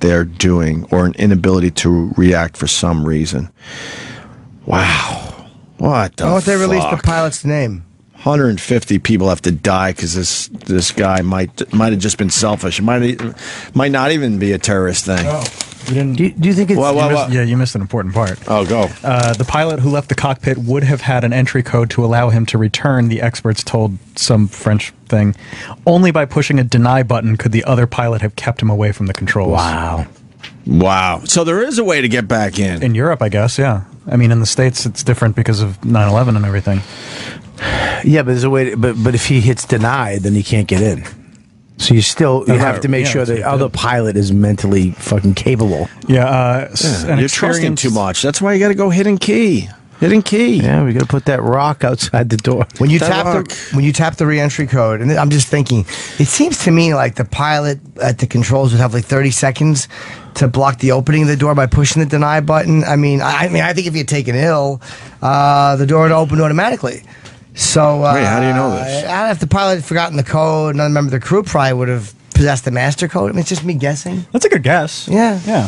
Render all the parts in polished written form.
what they're doing, or an inability to react for some reason. Wow. What the fuck? Oh, if they released the pilot's name. 150 people have to die because this guy might have just been selfish. It might not even be a terrorist thing. Oh. Do you think it's... Yeah, you missed an important part. Oh, go. The pilot who left the cockpit would have had an entry code to allow him to return, the experts told some French thing. Only by pushing a deny button could the other pilot have kept him away from the controls. Wow. Wow. So there is a way to get back in. In Europe, I guess, yeah. I mean, in the States, it's different because of 9/11 and everything. Yeah, but there's a way to, but if he hits deny, then he can't get in. So you have to make sure the other pilot is mentally fucking capable. Yeah, you're trusting too much. That's why you got to go hidden key. Hidden key. Yeah, we got to put that rock outside the door. When you tap the re-entry code, and I'm just thinking, it seems to me like the pilot at the controls would have like 30 seconds to block the opening of the door by pushing the deny button. I think if you take an ill, the door would open automatically. So, wait, how do you know this? I don't know if the pilot had forgotten the code. Another member of the crew probably would have possessed the master code. I mean, it's just me guessing. That's a good guess. Yeah. Yeah.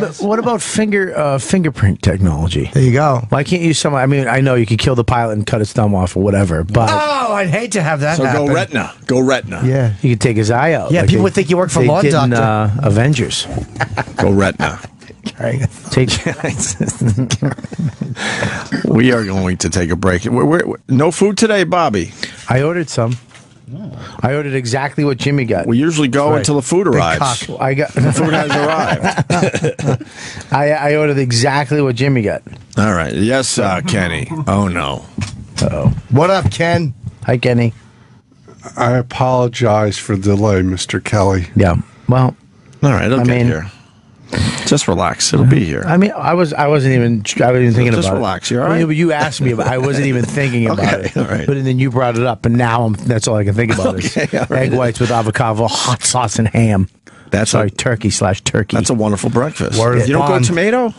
But what about fingerprint technology? There you go. Why can't you use someone? I mean, I know you could kill the pilot and cut his thumb off or whatever, but... Oh, I'd hate to have that happen. Go retina. Go retina. Yeah. You could take his eye out. Yeah, like people would think you work for Law Doctor. Avengers. Go retina. We are going to take a break. No food today, Bobby. I ordered some. I ordered exactly what Jimmy got. We usually go until the food arrives. The food has arrived. I ordered exactly what Jimmy got. All right. Yes, Kenny. Oh, no. Uh-oh. What up, Ken? Hi, Kenny. I apologize for the delay, Mr. Kelly. Yeah. Well, all right. I mean, just relax. It'll be here. I mean, I wasn't even thinking about it. Just relax. You're all right? You asked me about it. I wasn't even thinking about it. All right. But then you brought it up, and now that's all I can think about is egg whites with avocado, hot sauce, and ham. Sorry, turkey/turkey. That's a wonderful breakfast. Word you don't go tomato?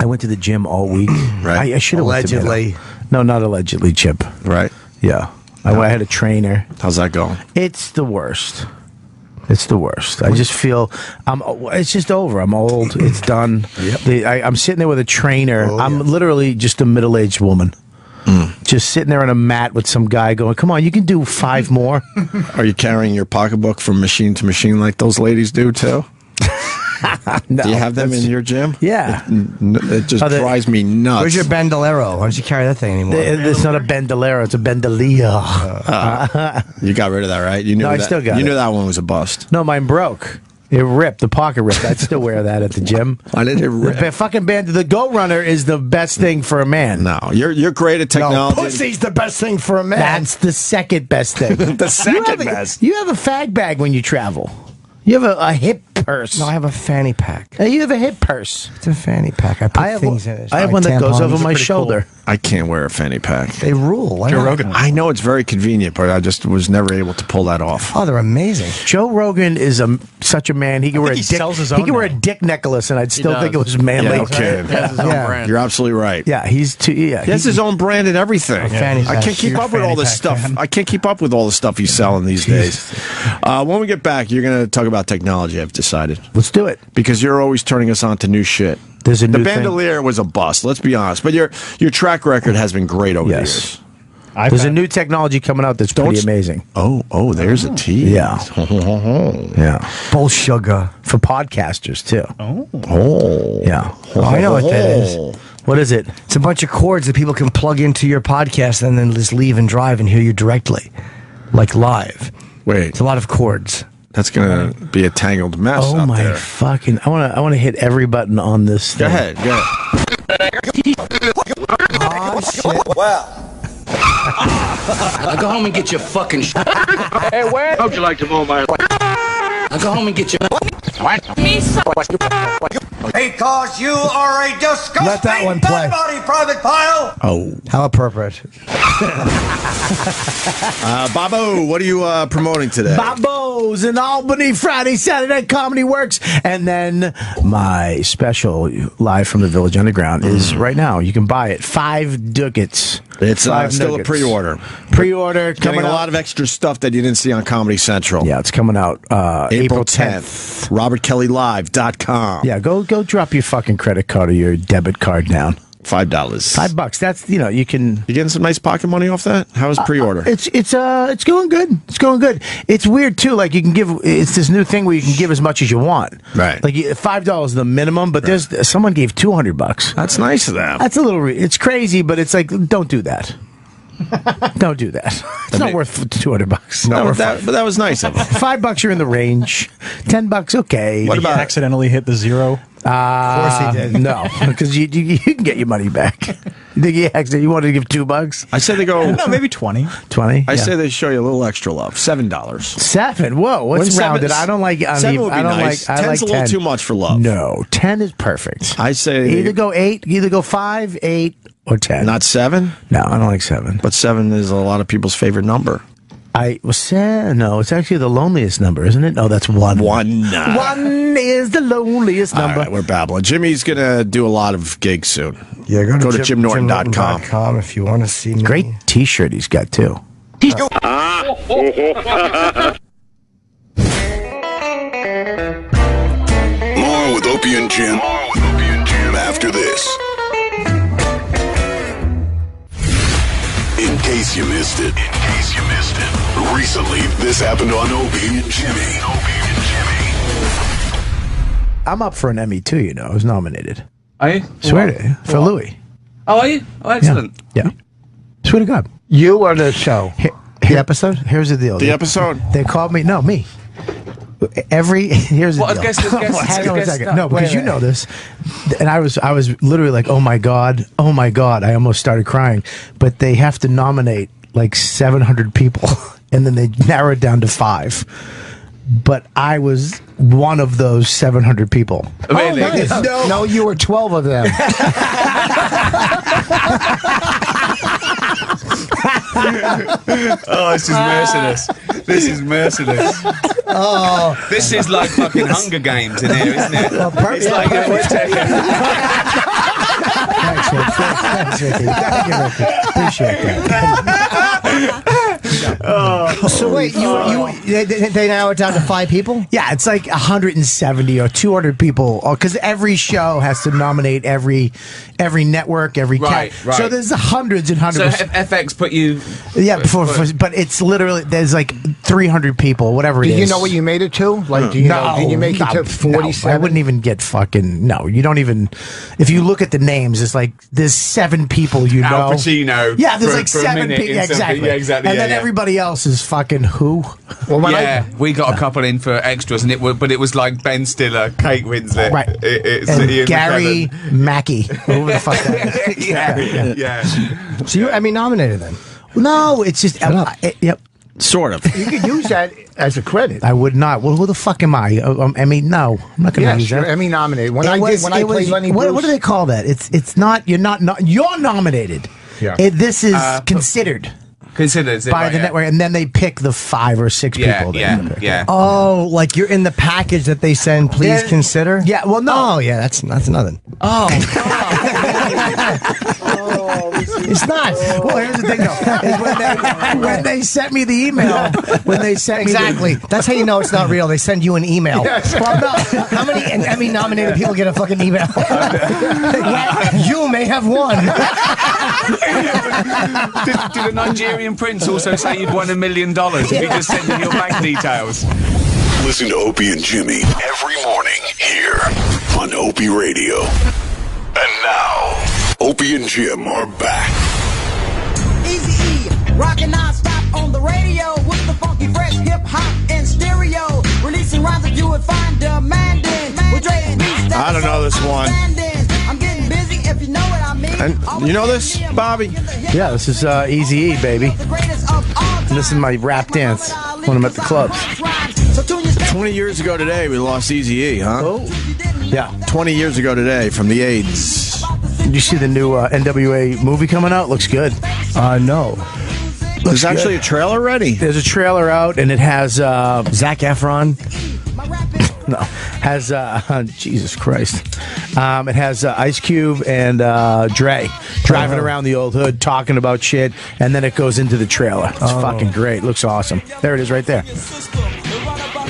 I went to the gym all week. Right. I should have allegedly. Went tomato. No, not allegedly, Chip. Right. Yeah. No. I had a trainer. How's that going? It's the worst. It's the worst. I just feel it's just over. I'm old. It's done. Yep. I'm sitting there with a trainer. Oh, I'm literally just a middle-aged woman. Mm. Just sitting there on a mat with some guy going, come on, you can do 5 more. Are you carrying your pocketbook from machine to machine like those ladies do, too? No, do you have them in your gym? Yeah. It just drives me nuts. Where's your bandolero? Why don't you carry that thing anymore? It's not a bandolero. It's a bandolier. You got rid of that, right? You knew no, that, I still got You knew that one was a bust. No, mine broke. It ripped. The pocket ripped. I'd still wear that at the gym. Why did it rip? The Go Runner is the best thing for a man. No, you're great at technology. No, pussy's the best thing for a man. That's the second best thing. The second best. You have a fag bag when you travel. You have a hip purse. No, I have a fanny pack. You have a hip purse. It's a fanny pack. I put things in it. I have one that goes over my shoulder. Cool. I can't wear a fanny pack. They rule. Why Joe Rogan. I know it's very convenient, but I just was never able to pull that off. Oh, they're amazing. Joe Rogan is such a man. He can wear a dick. He can wear a dick necklace, and I'd still think it was manly. Yeah, okay. He has his own brand. You're absolutely right. Yeah, he's too. Yeah, he has his own brand and everything. Yeah. I can't keep up with all this stuff. I can't keep up with all the stuff he's selling these days. When we get back, you're gonna talk about technology. I've decided. Let's do it because you're always turning us on to new shit. There's a new thing. The bandolier was a bust. Let's be honest, but your track record has been great over the years. There's a new technology coming out that's pretty amazing. Oh, there's a tea. Yeah, yeah. Bull sugar for podcasters too. Oh, yeah. I know what that is. What is it? It's a bunch of cords that people can plug into your podcast and then just leave and drive and hear you directly, like live. Wait, it's a lot of cords. That's gonna be a tangled mess. Oh my fucking! I wanna hit every button on this. Go ahead. Go. Oh shit! Well, I'll go home and get your fucking. Hey, where? How'd you like to blow my? I'll go home and get your. Me so. Because you are a disgusting Let that one play. Body, Private Pile. Oh, how appropriate. Bobo, what are you promoting today? Bobo's in Albany, Friday, Saturday, Comedy Works. And then my special, live from the Village Underground, is right now. You can buy it. 5 ducats. It's still a pre-order. Pre-order. Getting a lot of extra stuff that you didn't see on Comedy Central. Yeah, it's coming out April 10th. RobertKellyLive.com. Yeah, go drop your fucking credit card or your debit card down. $5. $5. That's, you know, you can... You getting some nice pocket money off that? How is pre-order? It's going good. It's going good. It's weird, too. Like, you can give... It's this new thing where you can give as much as you want. Right. Like, $5 is the minimum, but there's... Someone gave $200. That's nice of them. That's a little... It's crazy, but it's like, don't do that. Don't do that. It's not worth $200. No, but that was nice of them. $5, you're in the range. $10, okay. What about accidentally hit the zero? Of course he did. No, because you can get your money back. You think he actually you wanted to give $2? I said they go. No, maybe 20. 20. I say they show you a little extra love. $7. 7. Whoa, what's rounded? I don't like. I 7 mean, would be I don't nice. Like. 10's like a little 10. Too much for love. No, 10 is perfect. I say either go 8, either go 5, 8, or 10. Not 7. No, I don't like 7. But 7 is a lot of people's favorite number. I was no, it's actually the loneliest number, isn't it? No, that's 1. 1 is the loneliest number. All right, we're babbling. Jimmy's going to do a lot of gigs soon. Yeah, go to JimNorton.com if you want to see me. Great t-shirt he's got, too. More with Opie and Jim after this. In case you missed it. Recently, this happened on Opie and Jimmy. I'm up for an Emmy too, you know. I was nominated. I swear to you. For Louis. Oh, are you? Oh, excellent. Yeah. Swear to God. You or the show? The episode? Here's the deal. The episode? They called me. No, me. Here's the deal. Guess, no, because you know this, and I was literally like, oh my god, I almost started crying. But they have to nominate like 700 people, and then they narrowed down to 5. But I was one of those 700 people. Amazing. Oh, nice. No, you were 12 of them. Oh, this is merciless. This is merciless. Oh, this is like fucking Hunger Games in here, isn't it? Well, it's like every Thanks, Ricky. Thank you, Ricky. Appreciate that. Oh, so wait, they now are down to 5 people? Yeah, it's like 170 or 200 people, because every show has to nominate every network, every cat. Right. So there's hundreds and hundreds. So FX put you. Yeah, but it's literally there's like 300 people, whatever it is. Do you know what you made it to? Like, do you know? Did you make it to 47? No, I wouldn't even get fucking. No, you don't even. If you look at the names, it's like there's 7 people you know. Al Pacino. Yeah, there's like 7 people. Yeah, exactly. Yeah, exactly. And then everybody else is fucking who? Well, we got a couple in for extras, and it was like Ben Stiller, Kate Winslet, right? And Gary Mackey, whoever the fuck that is. Yeah. So you, I mean, nominated them? No, it's just yep. Sort of. You could use that as a credit. I would not. Well, who the fuck am I? I mean, no, I'm not going to use that. Emmy nominated. When I played Lenny Bruce. What do they call that? It's not. You're not. You're nominated. Yeah. This is considered. Considered by the network, and then they pick the 5 or 6 people. Yeah. Oh, like you're in the package that they send. Please consider. Yeah. Well, no. Oh, yeah. That's nothing. Oh. It's not. Well, here's the thing, though. Is when they sent me the email, that's how you know it's not real. They send you an email. Yes. Well, no. How many Emmy nominated people get a fucking email? You may have won. Did a Nigerian prince also say you'd won $1 million if you just sent in your bank details? Listen to Opie and Jimmy every morning here on Opie Radio. And now, Opie and Jim are back. Eazy-E, rockin' non-stop on the radio with the funky fresh hip-hop and stereo. Releasing rhymes that you would find demanding. With Dre's beats, I don't know this one. I'm getting busy if you know what I mean. And you know this, Bobby? Yeah, this is Eazy-E, baby. And this is my rap dance when I'm at the club. 20 years ago today, we lost Eazy-E, huh? Oh. Yeah, 20 years ago today from the AIDS. Did you see the new N.W.A. movie coming out? Looks good. No. There's actually a trailer ready. There's a trailer out, and it has Zach Efron. No, has Jesus Christ. It has Ice Cube and Dre driving around the old hood talking about shit, and then it goes into the trailer. It's fucking great. Looks awesome. There it is, right there.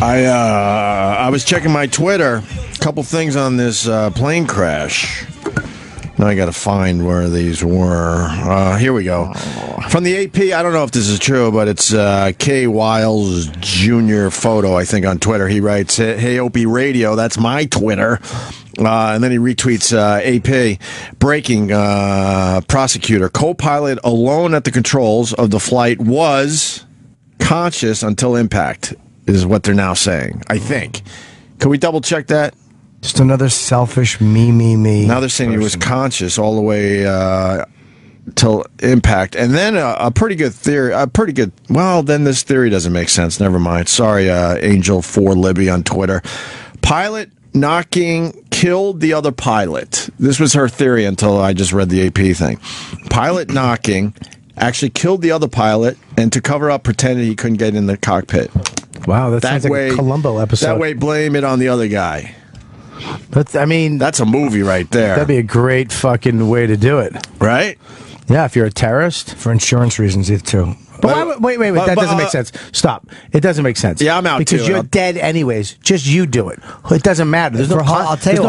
I was checking my Twitter. A couple things on this plane crash. Now I got to find where these were. Here we go. From the AP, I don't know if this is true, but it's K. Wiles Jr. photo, I think, on Twitter. He writes, "Hey, Opie Radio, that's my Twitter." And then he retweets AP, breaking prosecutor. Co-pilot alone at the controls of the flight was conscious until impact, is what they're now saying, I think. Can we double-check that? Just another selfish me. Now they're saying he was conscious all the way till impact, and then a pretty good theory. A pretty good. Well, then this theory doesn't make sense. Never mind. Sorry, Angel 4 Libby on Twitter. Pilot knocking killed the other pilot. This was her theory until I just read the AP thing. Pilot knocking actually killed the other pilot, and to cover up, pretended he couldn't get in the cockpit. Wow, that sounds like a Columbo episode. That way, blame it on the other guy. That's, I mean, that's a movie right there. That'd be a great fucking way to do it, right? Yeah, if you're a terrorist, for insurance reasons, too. But wait, that doesn't make sense. Stop. It doesn't make sense. Yeah, I'm out because too. You're dead anyways. Just you do it. It doesn't matter. There's no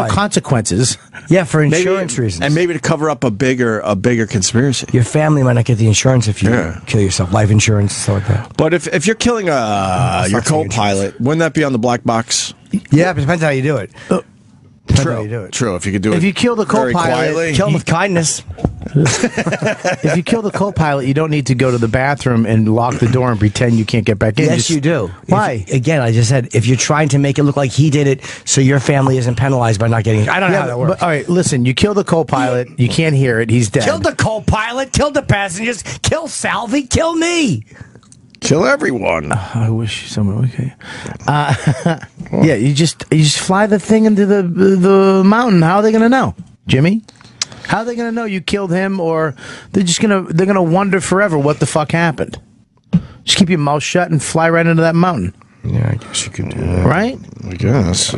consequences. Yeah, for insurance reasons, and maybe to cover up a bigger conspiracy. Your family might not get the insurance if you kill yourself. Life insurance, stuff like that. But if you're killing your co-pilot, wouldn't that be on the black box? Yeah, it depends how you do it. True. If you could do it, if you kill the co-pilot, kill him with kindness. If you kill the co-pilot, you don't need to go to the bathroom and lock the door and pretend you can't get back in. Yes, you do. Why? Again, I just said if you're trying to make it look like he did it, so your family isn't penalized by not getting it. I don't know how that works. But, all right, listen. You kill the co-pilot. You can't hear it. He's dead. Kill the co-pilot. Kill the passengers. Kill Salvi. Kill me. Kill everyone. I wish someone. Okay. Yeah, you just fly the thing into the mountain. How are they gonna know, Jimmy? How are they gonna know you killed him? Or they're gonna wonder forever what the fuck happened. Just keep your mouth shut and fly right into that mountain. Yeah, I guess you could do that. Right? I guess.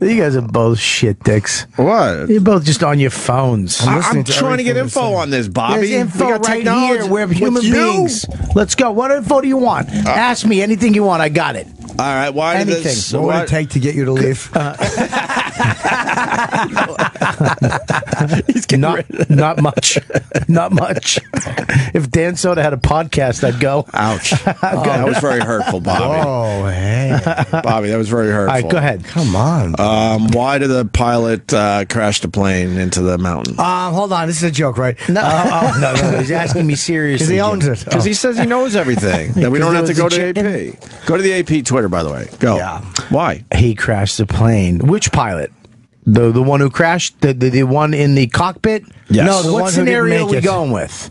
You guys are both shit dicks. What? You're both just on your phones. I'm trying to get info on this, Bobby. There's info right here. We're human beings. Let's go. What info do you want? Ask me anything you want. I got it. All right. Why anything? What would it take to get you to leave? He's not much. Not much. If Dan Soda had a podcast, I'd go. Ouch. That was very hurtful, Bobby. Oh, hey. Bobby, that was very hurtful. All right, go ahead. Come on. Why did the pilot crash the plane into the mountain? Hold on. This is a joke, right? No. No. He's asking me seriously. Because he owns it. Because he says he knows everything. That we don't have to go to AP. Go to the AP Twitter, by the way. Go. Yeah. Why? He crashed the plane. Which pilot? The one who crashed? The one in the cockpit? Yes. No, the one scenario are we going with?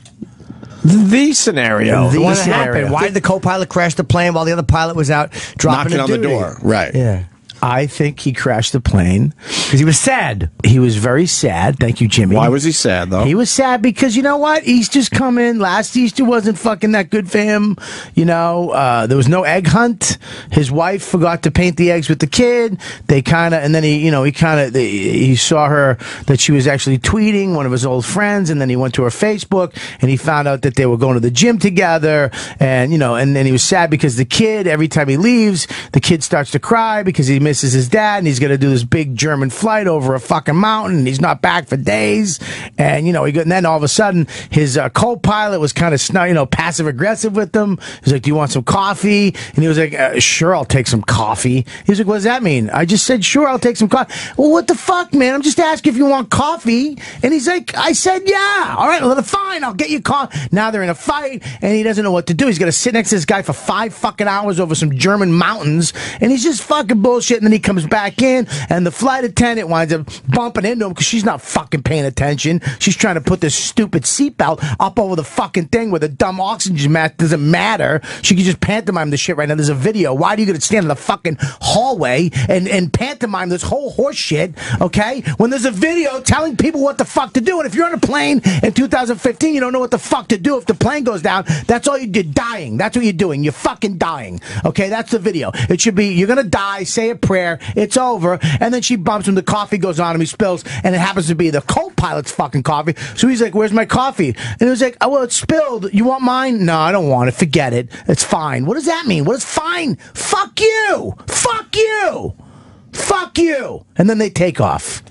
The scenario. The one that happened. Why did the co-pilot crash the plane while the other pilot was out dropping knocking on the door? Right. Yeah. I think he crashed the plane. Because he was sad. He was very sad. Thank you, Jimmy. Why was he sad, though? He was sad because, you know what? Easter's coming. Last Easter wasn't fucking that good for him. You know, there was no egg hunt. His wife forgot to paint the eggs with the kid. They kind of, and then he saw her that she was actually tweeting one of his old friends, and then he went to her Facebook, and he found out that they were going to the gym together, and, you know, and then he was sad because the kid, every time he leaves, the kid starts to cry because he misses his dad, and he's going to do this big German flight over a fucking mountain, and he's not back for days, and, you know, and then all of a sudden, his co-pilot was kind of, passive-aggressive with him. He was like, do you want some coffee? And he was like, sure, I'll take some coffee. He was like, what does that mean? I just said, sure, I'll take some coffee. Well, what the fuck, man? I'm just asking if you want coffee. And he's like, I said, yeah. All right, well, fine, I'll get you coffee. Now they're in a fight, and he doesn't know what to do. He's going to sit next to this guy for 5 fucking hours over some German mountains, and he's just fucking bullshit. exit, and then he comes back in, and the flight attendant winds up bumping into him because she's not fucking paying attention. She's trying to put this stupid seatbelt up over the fucking thing with a dumb oxygen mask. Doesn't matter. She can just pantomime the shit right now. There's a video. Why are you going to stand in the fucking hallway and pantomime this whole horse shit, okay? When there's a video telling people what the fuck to do, and if you're on a plane in 2015, you don't know what the fuck to do if the plane goes down. That's all you did. Dying. That's what you're doing. You're fucking dying. Okay, that's the video. It should be, you're going to die, say a prayer, it's over, and then she bumps him, the coffee goes on him, he spills, and it happens to be the co-pilot's fucking coffee, so he's like, where's my coffee? And he was like, oh, well, it spilled. You want mine? No, I don't want it. Forget it. It's fine. What does that mean? What is fine? Fuck you! Fuck you! Fuck you! And then they take off.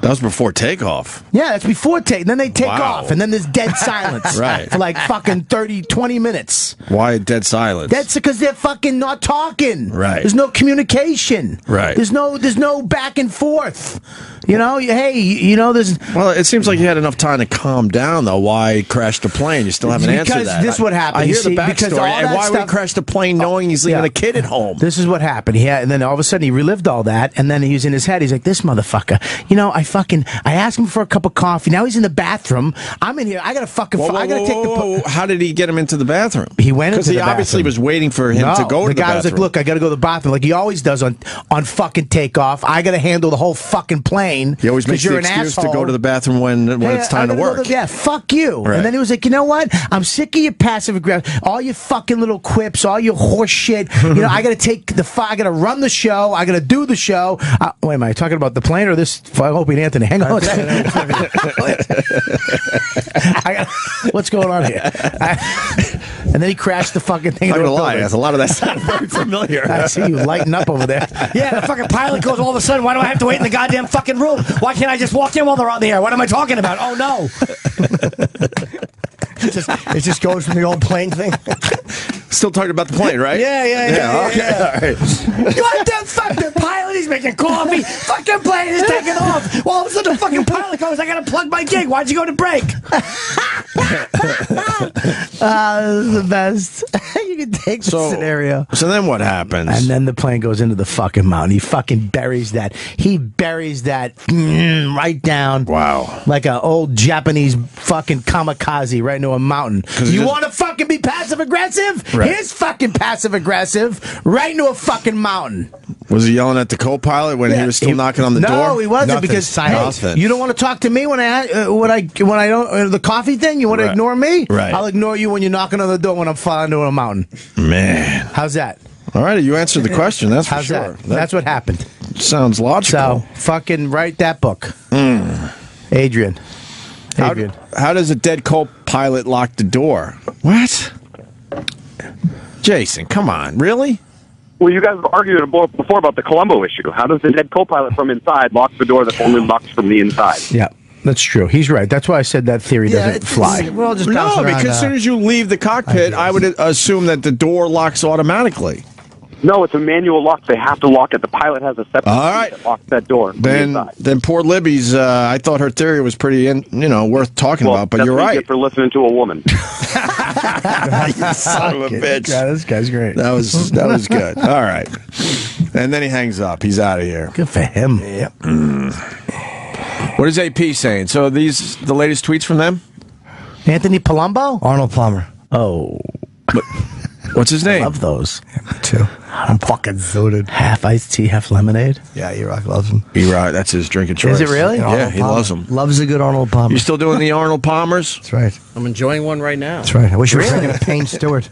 That was before takeoff. Yeah, that's before takeoff. Then they take off, and then there's dead silence right. for like fucking 30, 20 minutes. Why dead silence? That's because they're fucking not talking. Right. There's no communication. Right. There's no back and forth. You know, hey, you know, there's... Well, it seems like you had enough time to calm down, though. Why crash the plane? You still haven't answered that. Because this is what happened. I hear the backstory, and why would he crash the plane knowing he's leaving a kid at home? This is what happened. He had, and then all of a sudden he relived all that, and then he was in his head. He's like, this motherfucker, you know, I asked him for a cup of coffee. Now he's in the bathroom. I'm in here. I gotta fucking. I gotta take the. How did he get him into the bathroom? He went into the bathroom. Because he obviously was waiting for him to go to the bathroom. The guy was like, "Look, I gotta go to the bathroom," like he always does on fucking takeoff. I gotta handle the whole fucking plane. He always makes the excuse to go to the bathroom when it's time to work. Yeah, fuck you. Right. And then he was like, "You know what? I'm sick of your passive aggressive, all your fucking little quips, all your horse shit. You know, I gotta take the. I gotta run the show. I gotta do the show. Wait, am I talking about the plane or this? I hope he. Anthony, hang on. What's going on here? And then he crashed the fucking thing. I'm not gonna lie, a lot of that sounds very familiar. I see you lighting up over there. Yeah, the fucking pilot goes all of a sudden, why do I have to wait in the goddamn fucking room? Why can't I just walk in while they're on the air? What am I talking about? Oh no. It just goes from the old plane thing. Still talking about the plane, right? Yeah, okay. All right. What the fuck? The pilot, he's making coffee. Fucking plane is taking off. Well, all of a sudden, the fucking pilot goes, I gotta plug my gig. Why'd you go to break? This is the best. You can take this scenario. So then what happens? And then the plane goes into the fucking mountain. He fucking buries that. He buries that right down. Wow. Like an old Japanese fucking kamikaze right into a mountain. You want to fucking be passive aggressive? Right. He's fucking passive-aggressive right into a fucking mountain. Was he yelling at the co-pilot when he was still knocking on the door? No, he wasn't. Nothing, because hey, you don't want to talk to me when I don't the coffee thing. You want to ignore me? Right. I'll ignore you when you're knocking on the door when I'm falling into a mountain. Man, how's that? All right, you answered the question. That's for sure. That's what happened. Sounds logical. So fucking write that book, Adrian. How does a dead co-pilot lock the door? What? Jason, come on, really? Well, you guys have argued before about the Columbo issue. How does the dead co-pilot from inside lock the door that only locks from the inside? Yeah, that's true. He's right. That's why I said that theory doesn't fly. We're all just bouncing around, because as soon as you leave the cockpit, I would assume that the door locks automatically. No, it's a manual lock. They have to lock it. The pilot has a separate key that locks that door. Then poor Libby's. I thought her theory was pretty, worth talking about. But you're right. For listening to a woman. You son of a bitch. God, this guy's great. That was good. All right. And then he hangs up. He's out of here. Good for him. Yep. What is AP saying? So the latest tweets from them? Anthony Palumbo? Arnold Palmer. Oh. What's his name? I love those. Yeah, me too. I'm fucking zooted. Half iced tea, half lemonade. Yeah, E-Rock loves him. E-Rock, that's his drinking choice. Is it really? Yeah, he loves him. Loves a good Arnold Palmer. You still doing the Arnold Palmers? That's right. I'm enjoying one right now. That's right. I wish you were drinking a Payne Stewart.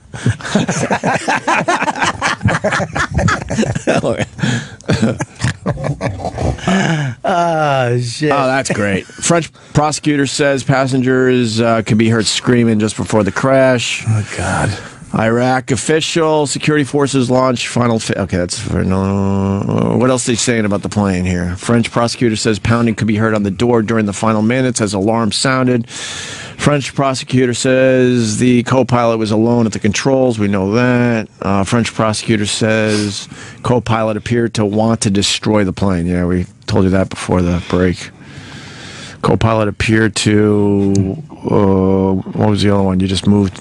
Oh, shit. Oh, that's great. French prosecutor says passengers could be heard screaming just before the crash. Oh, God. Iraq official, security forces launch final. Okay, that's for no. What else are they saying about the plane here? French prosecutor says pounding could be heard on the door during the final minutes as alarm sounded. French prosecutor says the co-pilot was alone at the controls. We know that. French prosecutor says co-pilot appeared to want to destroy the plane. Yeah, we told you that before the break. Co-pilot appeared to what was the other one? You just moved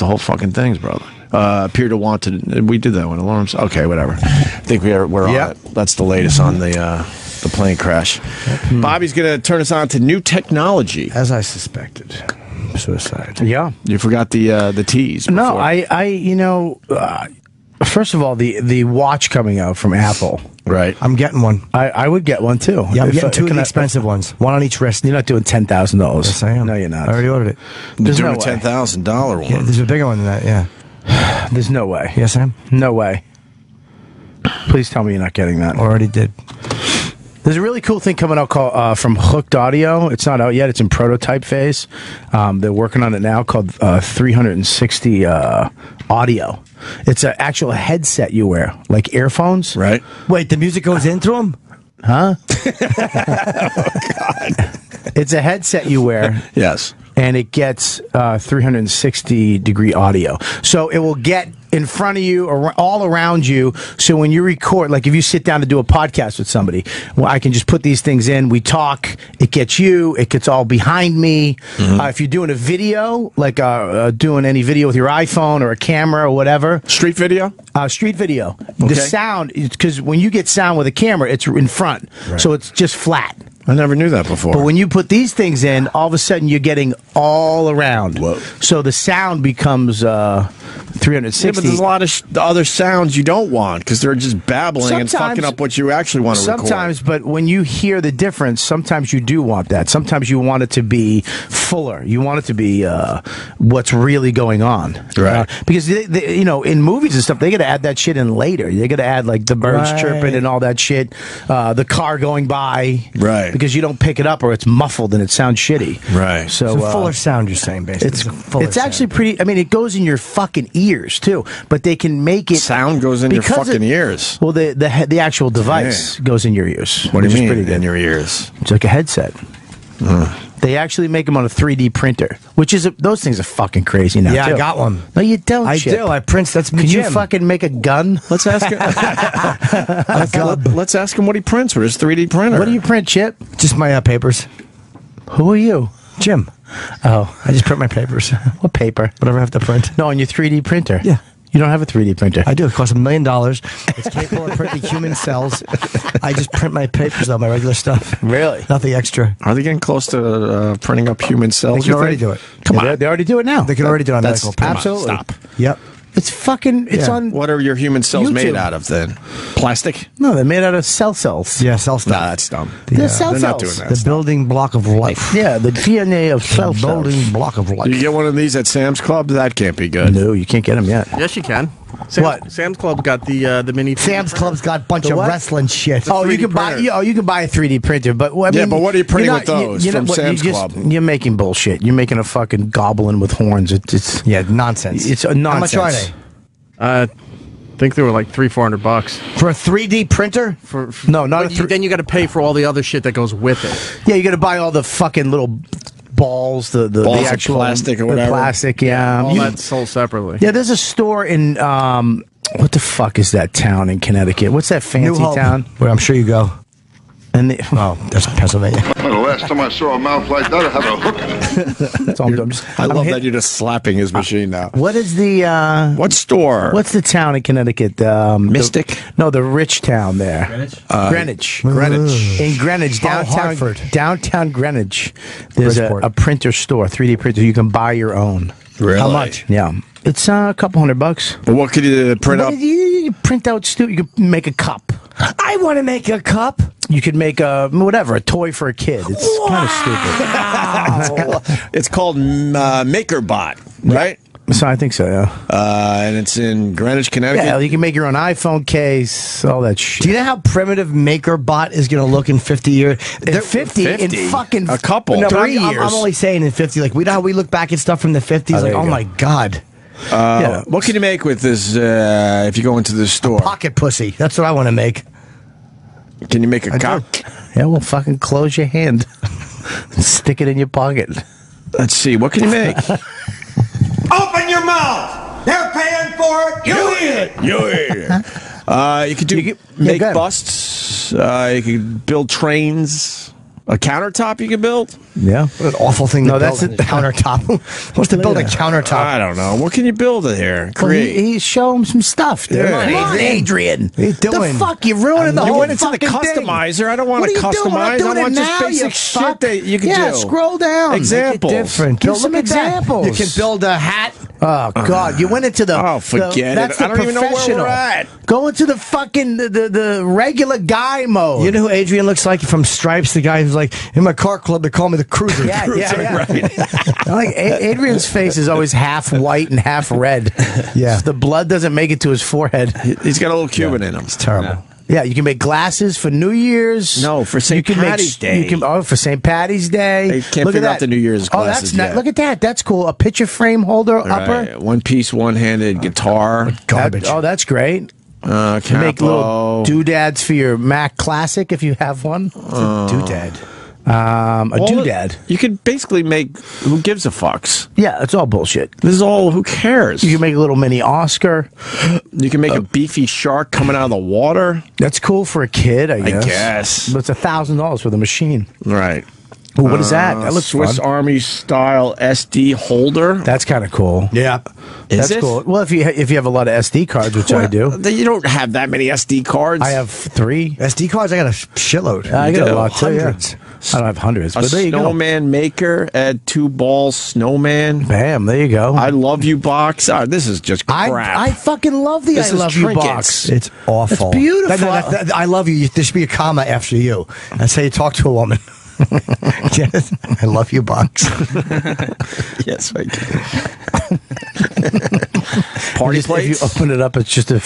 the whole fucking things, brother. appear to want to. We did that one. Alarms. Okay, whatever. I think we're on it. That's the latest on the plane crash. Bobby's going to turn us on to new technology. As I suspected. Suicide. Yeah. You forgot the tease. Before. No, I you know, first of all, the watch coming out from Apple. Right. I'm getting one. I would get one, too. Yeah, I'm getting two of the expensive ones. One on each wrist. You're not doing $10,000. Yes, I am. No, you're not. I already ordered it. There's no way. $10,000 one. Yeah, there's a bigger one than that, yeah. There's no way. Yes, I am. No way. Please tell me you're not getting that. Already did. There's a really cool thing coming out called, from Hooked Audio. It's not out yet. It's in prototype phase. They're working on it now, called 360 Audio. It's an actual headset you wear, like earphones. Right. Wait, the music goes in through them? Huh? Oh, God. It's a headset you wear. Yes. And it gets 360-degree audio. So it will get in front of you, or all around you. So when you record, like if you sit down to do a podcast with somebody, well, I can just put these things in. We talk. It gets you. It gets all behind me. Mm-hmm. If you're doing a video, like doing any video with your iPhone or a camera or whatever. Street video? Street video. Okay. The sound, because when you get sound with a camera, it's in front. Right. So it's just flat. I never knew that before. But when you put these things in, all of a sudden you're getting all around. Whoa. So the sound becomes 360. Yeah, but there's a lot of other sounds you don't want, because they're just babbling sometimes, and fucking up what you actually want to record. Sometimes, but when you hear the difference, sometimes you do want that. Sometimes you want it to be fuller. You want it to be what's really going on. Right. Because, they, you know, in movies and stuff, they got to add that shit in later. They got to add, like, the birds chirping and all that shit, the car going by. Right. Because you don't pick it up, or it's muffled and it sounds shitty. Right. So it's a fuller sound, you're saying, basically. It's actually pretty. I mean, it goes in your fucking ears too. But they can make it sound goes in your fucking ears. Well, the actual device goes in your ears. What do you mean? In your ears? It's like a headset. They actually make them on a 3D printer, which is those things are fucking crazy now. Yeah, too. I got one. No, you don't. I do. I print. That's me. Can you fucking make a gun? Let's ask him. Let's ask him what he prints with his 3D printer. What do you print, Chip? Just my papers. Who are you, Jim? Oh, I just print my papers. What paper? Whatever I have to print. No, on your 3D printer. Yeah. You don't have a 3D printer. I do. It costs $1 million. It's capable of printing human cells. I just print my papers on my regular stuff. Really? Nothing extra. Are they getting close to printing up human cells? They can already do it. Come on. They already do it now. They can already do it on medical. Absolutely. Stop. Yep. It's fucking... It's on... What are your human cells made out of, then? Plastic? No, they're made out of cell cells. Yeah, cell stuff. Nah, that's dumb. They're cell cells. They're not doing that. The building block of life. Yeah, the DNA of cell cells. The building block of life. You get one of these at Sam's Club? That can't be good. No, you can't get them yet. Yes, you can. Sam's Club got the mini. Sam's Club's got a bunch of wrestling shit. Oh, you can buy. Oh, you can buy a 3D printer, but I mean, yeah, but what are you printing with those from Sam's Club? You're making bullshit. You're making a fucking goblin with horns. It's nonsense. It's nonsense. How much are they? I think they were like $300-400 for a 3D printer. For no, not. Then you got to pay for all the other shit that goes with it. Yeah, you got to buy all the fucking little. Balls, the actual plastic or whatever. The plastic, yeah. All that's sold separately. Yeah, there's a store in, what the fuck is that town in Connecticut? What's that fancy town? Where I'm sure you go. And that's Pennsylvania. The last time I saw a mouth like that, I had a hook. That's all I'm doing. I love that you're just slapping his machine now. What is the... what store? What's the town in Connecticut? Mystic? The rich town there. Greenwich? Greenwich. In Greenwich, downtown Greenwich, there's a printer store, 3D printer. You can buy your own. Really? How much? Yeah. It's a couple $100. Well, what could you print up? You print out stupid. You could make a cup. I want to make a cup. You could make a toy for a kid. It's kind of stupid. It's called MakerBot, right? Yeah. So I think so, yeah. And it's in Greenwich, Connecticut. Yeah, you can make your own iPhone case, all that shit. Do you know how primitive MakerBot is going to look in 50 years? In 50? In fucking a couple, 3 years. I'm only saying in 50. Like, we know how we look back at stuff from the 50s. Like, oh my God. Yeah. What can you make with this if you go into the store? A pocket pussy. That's what I want to make. Can you make a cock? Yeah, well, fucking close your hand. Stick it in your pocket. Let's see. What can you make? Open your mouth. They're paying for it. You eat it. You eat it. You could make busts. You could build trains. A countertop you can build? Yeah. What an awful thing to build. No, that's a countertop. What's to build a countertop? I don't know. What can you build in here? Create. Well, he's showing him some stuff. Dude. Yeah. Come on, Adrian. What are you doing? The fuck? You're ruining the whole fucking customizer. Thing. I don't want to customize. I want just basic shit that you can do. Yeah, scroll down. Examples. Make it different. Give some examples. You can build a hat. Oh, God. You went into the... Oh, forget it. That's I don't even know where we're at. Go into the fucking the regular guy mode. You know who Adrian looks like from Stripes? The guy who's like, in my car club, they call me the Cruiser. Yeah. Right. Like, Adrian's face is always half white and half red. Yeah. So the blood doesn't make it to his forehead. He's got a little Cuban in him. It's terrible. Yeah. Yeah, you can make glasses for New Year's. No, for St. Patty's Day. For St. Patty's Day. They can't figure out the New Year's glasses. Oh, that's look at that. That's cool. A picture frame holder upper. One piece, one-handed guitar. Garbage. Oh, that's great. You can make little doodads for your Mac Classic if you have one. It's a doodad. A doodad. You could basically make who gives a fucks. Yeah, it's all bullshit. This is all who cares. You can make a little mini Oscar. You can make a beefy shark coming out of the water. That's cool for a kid, I guess. But it's $1,000 for the machine. Right. Ooh, what is that? That looks Swiss Army style SD holder. That's kind of cool. Yeah, that's cool. Well, if you have a lot of SD cards, which I do, you don't have that many SD cards. I have 3 SD cards. I got a shitload. I got a lot too. Yeah. I don't have hundreds. But there you go. Snowman maker. Add 2 balls. Snowman. Bam. There you go. I love you box. This is just crap. I fucking love the I love you box. It's awful. It's beautiful. That, I love you. There should be a comma after you. That's how you talk to a woman. Yes, I love you, box. Yes, I can. Party plates? If you open it up, it's just a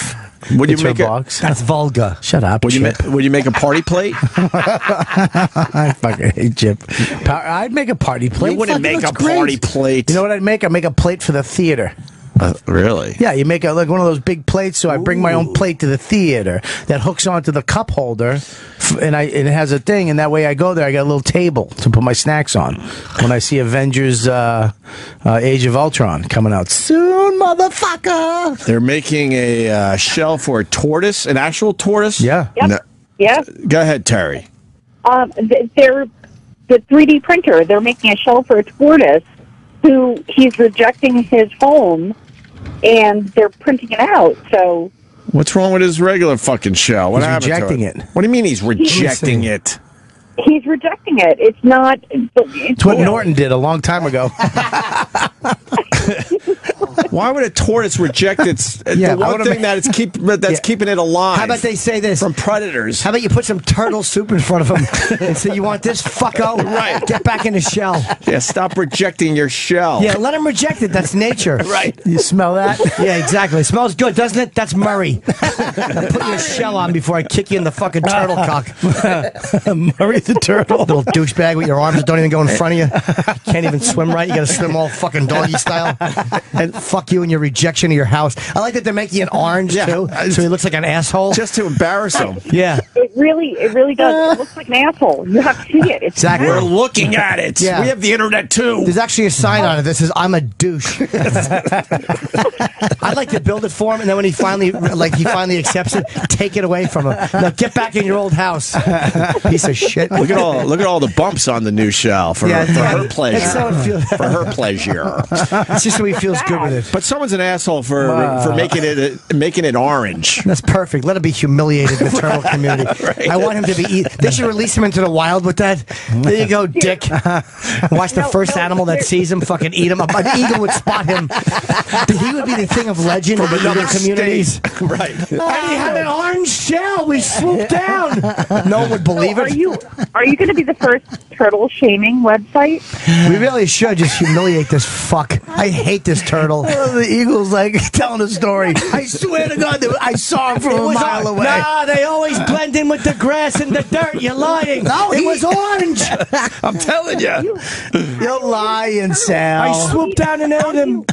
box. That's vulgar. Shut up, Chip. Would you make a party plate? I fucking hate Chip. I'd make a party plate. You wouldn't make a party plate. You know what I'd make? I'd make a plate for the theater. Really? Yeah, you make like one of those big plates. So I bring my own plate to the theater that hooks onto the cup holder, and it has a thing. And that way, I go there. I got a little table to put my snacks on when I see Avengers: Age of Ultron coming out soon, motherfucker. They're making a shell for a tortoise, an actual tortoise. Yeah. Yep. No. Yeah. Go ahead, Terry. They're the 3D printer. They're making a shell for a tortoise who he's rejecting his home. And they're printing it out, so... What's wrong with his regular fucking shell? What happened to it? He's rejecting it. What do you mean he's rejecting it? He's rejecting it. It's not... It's what Norton did a long time ago. Why would a tortoise reject its... the one thing that it's keeping it alive? How about they say this? From predators. How about you put some turtle soup in front of him and say, you want this, fucko? Right. Get back in the shell. Yeah, stop rejecting your shell. Yeah, let him reject it. That's nature. Right. You smell that? Yeah, exactly. It smells good, doesn't it? That's Murray. Now put your shell on before I kick you in the fucking turtle cock. Murray the turtle. Little douchebag with your arms that don't even go in front of you. You can't even swim right. You gotta swim all fucking doggy style. And fuck you and your rejection of your house. I like that they're making an orange too, so he looks like an asshole. Just to embarrass him. Yeah. It really does. It looks like an asshole. You have to see it. It's exactly. We're looking at it. Yeah. We have the internet too. There's actually a sign on it that says, I'm a douche. I'd like to build it for him, and then when he finally accepts it, take it away from him. Now get back in your old house. Piece of shit. Look at all the bumps on the new shell for her pleasure. For her pleasure. It's just so he feels good with it. But someone's an asshole for making it orange. That's perfect. Let him be humiliated in the turtle community. Right. I want him to be they should release him into the wild with that. There you go, dick. Watch the first animal that sees him fucking eat him. An eagle would spot him. He would be the thing of legend from another communities. Right. And he had an orange shell. We swooped down. No one would believe it. Are you going to be the first turtle shaming website? We really should just humiliate this fuck. I hate this turtle. The eagle's like telling a story. I swear to God, I saw him from a mile away. Nah, they always blend in with the grass and the dirt. You're lying. No, it was orange. I'm telling you. You're lying, Sal. I swooped down and ate him.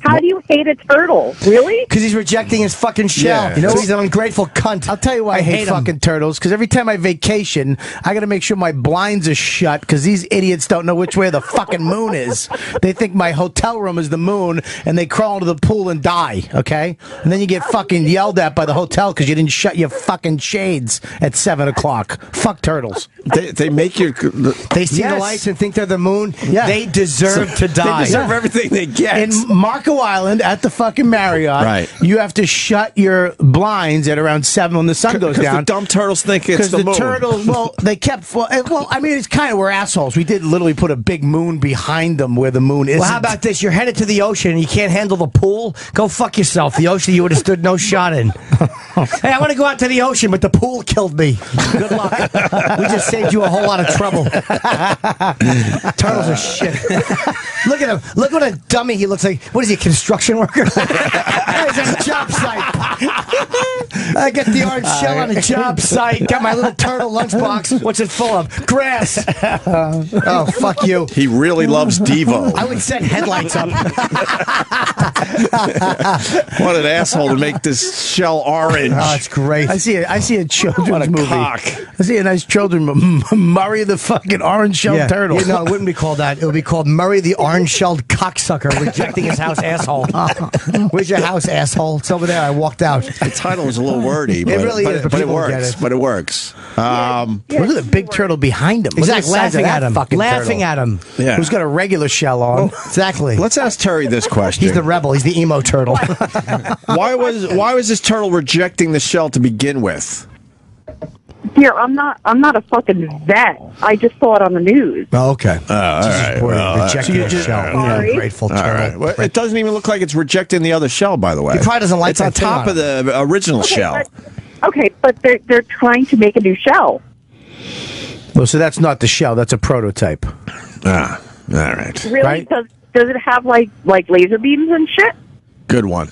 How do you hate it's fertile? Really? Because he's rejecting his fucking shell. Yeah. You know, so he's an ungrateful cunt. I'll tell you why I hate fucking turtles. Because every time I vacation, I got to make sure my blinds are shut because these idiots don't know which way the fucking moon is. They think my hotel room is the moon, and they crawl into the pool and die, okay? And then you get fucking yelled at by the hotel because you didn't shut your fucking shades at 7 o'clock. Fuck turtles. They make you... They see the lights and think they're the moon. Yeah. They deserve to die. They deserve everything they get. In Marco Island at the fucking Marriott, right, you have to shut your blinds at around 7 when the sun goes down. The dumb turtles think it's the moon. Because the turtles, well, they kept... Well, I mean, it's kind of... We're assholes. We did literally put a big moon behind them where the moon isn't. Well, how about this? You're headed to the ocean and you can't handle the pool? Go fuck yourself. The ocean you would have stood no shot in. Hey, I want to go out to the ocean, but the pool killed me. Good luck. We just saved you a whole lot of trouble. Turtles are shit. Look at him. Look what a dummy he looks like. What is he, a construction worker? He's on a job site. I get the orange shell on a job site. Got my little turtle lunchbox. What's it full of? Grass. Oh, fuck you. He really loves Devo. I would set headlights up. What an asshole to make this shell orange. Oh, it's great. I see a children's movie. Cock. I see a nice children's movie. Murray the fucking orange-shelled turtle. You know, it wouldn't be called that. It would be called Murray the orange-shelled cocksucker rejecting his house, asshole. Where's your house, asshole? It's over there. I walked out. The title is a little wordy, but it works. Look at the big turtle behind him. Exactly. Laughing at him. Yeah. Who's got a regular shell on. Well, exactly. Let's ask Terry this question. He's the rebel. He's the emo turtle. Why was this turtle rejecting the shell to begin with? Dear, I'm not a fucking vet. I just saw it on the news. Oh, okay. All right. It doesn't even look like it's rejecting the other shell, by the way. It probably doesn't like that. It's on top of the original shell. But they're trying to make a new shell. Well, so that's not the shell. That's a prototype. Ah, all right. Really? Right? Does it have like laser beams and shit? Good one.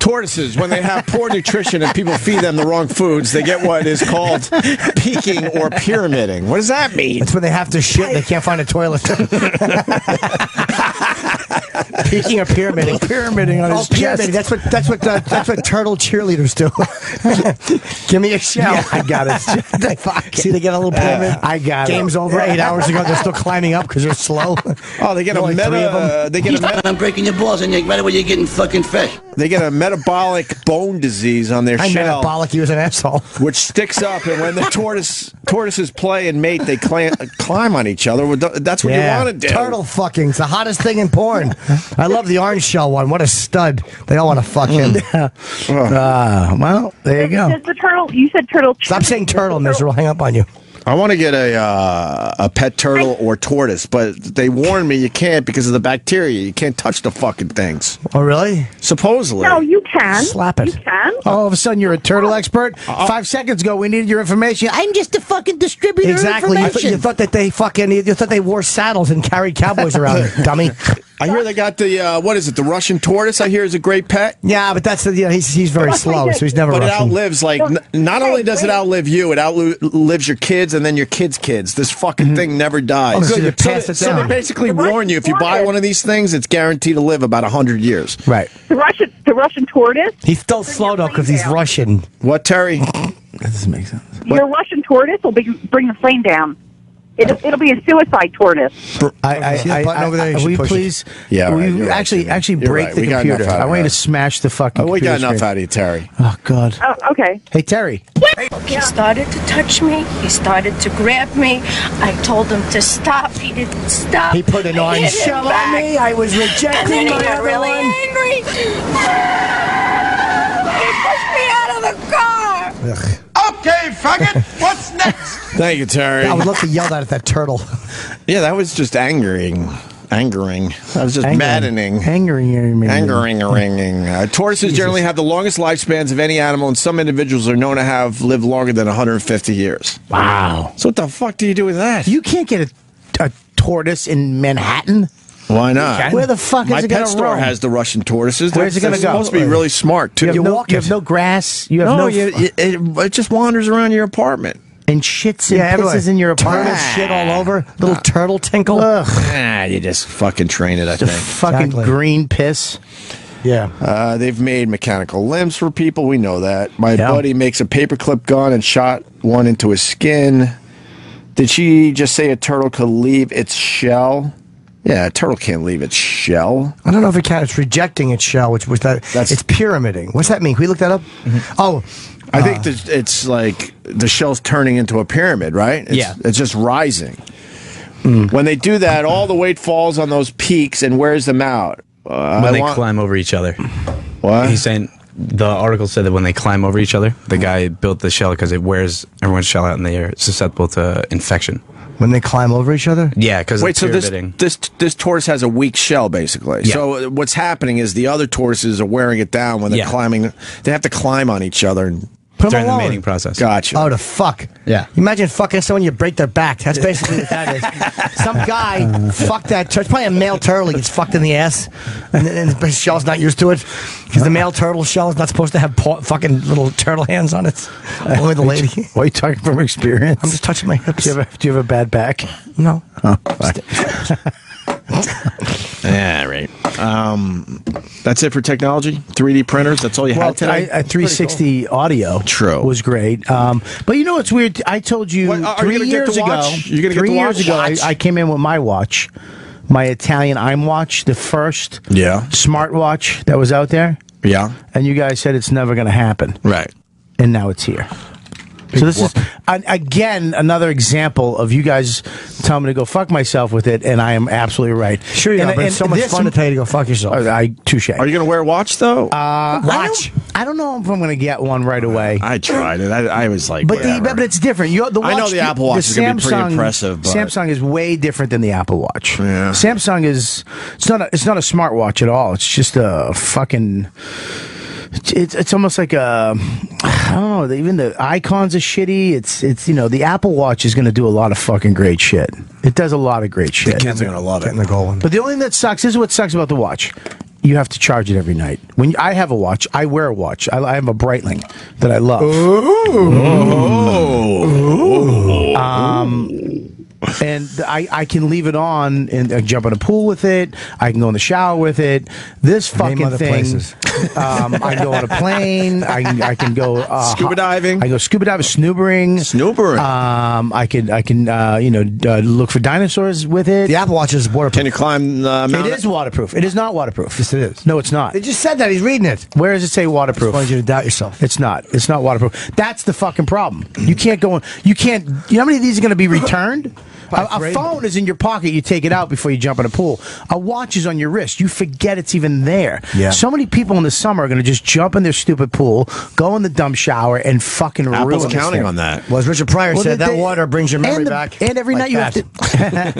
Tortoises, when they have poor nutrition and people feed them the wrong foods, they get what is called peaking or pyramiding. What does that mean? It's when they have to shit and they can't find a toilet. Peaking or pyramiding? Pyramiding on his chest. That's what turtle cheerleaders do. Give me a shell. Yeah, I got it. Fuck. See, they get a little pyramid. I got it. Game's over 8 hours ago. They're still climbing up because they're slow. Oh, they get a meta. They get a meta. I'm breaking your balls, and right away you're getting fucking fish. They get a metabolic bone disease on their shell. Metabolic. He was an asshole. Which sticks up, and when the tortoises play and mate, they climb on each other. That's what you want to do. Turtle fucking's the hottest thing in porn. I love the orange shell one. What a stud. They all want to fuck him. Well, there you go. Does the turtle, you said turtle. Stop saying turtle, Mister. We'll hang up on you. I want to get a pet turtle or tortoise, but they warned me you can't because of the bacteria. You can't touch the fucking things. Oh, really? Supposedly. No, you can. Slap it. You can. All of a sudden, you're a turtle expert? 5 seconds ago, we needed your information. I'm just a fucking distributor of information. You thought that they fucking, you thought they wore saddles and carried cowboys around, dummy. I hear they got the, what is it, the Russian tortoise, I hear, is a great pet? Yeah, but that's the, you know, he's very slow, so he's never Russian. But it outlives, like, not only does it outlive you, it outlives your kids and then your kids' kids. This fucking thing never dies. Oh, good. So they basically warn you, if you buy one of these things, it's guaranteed to live about 100 years. Right. The Russian tortoise? He's still slow, though, because he's Russian. What, Terry? That doesn't make sense. Your Russian tortoise will bring the plane down. It'll be a suicide tortoise. Will you please? Yeah, actually break the computer. I want you to smash the fucking computer. We got enough out of you, Terry. Oh, God. Oh, okay. Hey, Terry. He started to touch me. He started to grab me. I told him to stop. He didn't stop. He put an orange shell on me. I was rejecting my And then he got really angry. He pushed me out of the car. Ugh. Okay, faggot, what's next? Thank you, Terry. I would love to yell that at that turtle. Yeah, that was just angering. Angering. That was just maddening. Angering. Tortoises generally have the longest lifespans of any animal, and some individuals are known to have lived longer than 150 years. Wow. So what the fuck do you do with that? You can't get a tortoise in Manhattan. Why not? Where the fuck is it going to go? My pet store has the Russian tortoises. Where's it going to go? It's supposed to be really smart, too. You have no grass. You have no... It just wanders around your apartment. And shits and pisses in your apartment. Turtle shit all over. Little turtle tinkle. Ugh. You just fucking train it, I think. Fucking green piss. Yeah. They've made mechanical limbs for people. We know that. My buddy makes a paperclip gun and shot one into his skin. Did she just say a turtle could leave its shell? Yeah, a turtle can't leave its shell. I don't know if it can. It's rejecting its shell, which was that. It's pyramiding. What's that mean? Can we look that up? Mm-hmm. Oh. I think that it's like the shell's turning into a pyramid, right? It's, yeah. It's just rising. Mm. When they do that, all the weight falls on those peaks and wears them out. When they climb over each other. What? He's saying the article said that when they climb over each other, the guy built the shell because it wears everyone's shell out and they are susceptible to infection. When they climb over each other? Yeah, because it's pyramiding. This tortoise has a weak shell, basically. Yeah. So what's happening is the other tortoises are wearing it down when they're climbing. They have to climb on each other and... During the mating process. Gotcha. Oh, the fuck. Yeah. Imagine fucking someone, you break their back. That's basically what that is. Some guy fucked that turtle. It's probably a male turtle. He gets fucked in the ass, and his shell's not used to it because the male turtle shell is not supposed to have fucking little turtle hands on it. Only the lady. Why are you talking from experience? I'm just touching my hips. Do you have a bad back? No. Oh, yeah, right. That's it for technology. 3D printers. That's all you had today. Well, 360 audio. True. Was great. But you know what's weird? I told you 3 years ago. You're gonna get the watch? 3 years ago, I came in with my watch, my Italian IME watch, the first smart watch that was out there. Yeah. And you guys said it's never gonna happen. Right. And now it's here. So this is, again, another example of you guys telling me to go fuck myself with it, and I am absolutely right. Sure you are, but it's so much fun to tell you to go fuck yourself. Touche. Are you going to wear a watch, though? Watch? I don't know if I'm going to get one right away. I tried it. I was like, but it's different. I know the Apple Watch is going to be pretty impressive. But Samsung is way different than the Apple Watch. Yeah. Samsung is, it's not a smart watch at all. It's just a fucking... It's almost like a, I don't know, even the icons are shitty. It's you know, the Apple Watch is going to do a lot of fucking great shit. It does a lot of great shit. The kids are going to love it. But the only thing that sucks, this is what sucks about the watch. You have to charge it every night. When I have a watch, I wear a watch. I have a Breitling that I love. Ooh. And I can leave it on and jump in a pool with it. I can go in the shower with it. This fucking thing. I can go on a plane. I can go scuba diving. I can go scuba diving, snoobering. I can look for dinosaurs with it. The Apple Watch is waterproof. Can you climb the mountain? It is waterproof. It is not waterproof. Yes, it is. No, it's not. They just said that. He's reading it. Where does it say waterproof? I just wanted you to doubt yourself. It's not. It's not waterproof. That's the fucking problem. You can't go on. You can't. You know how many of these are going to be returned? A phone is in your pocket. You take it out before you jump in a pool. A watch is on your wrist. You forget it's even there. Yeah. So many people in the summer are going to just jump in their stupid pool, go in the dumb shower, and fucking ruin it. Apple's counting on that. Well, as Richard Pryor said, that water brings your memory back. And every night you have to...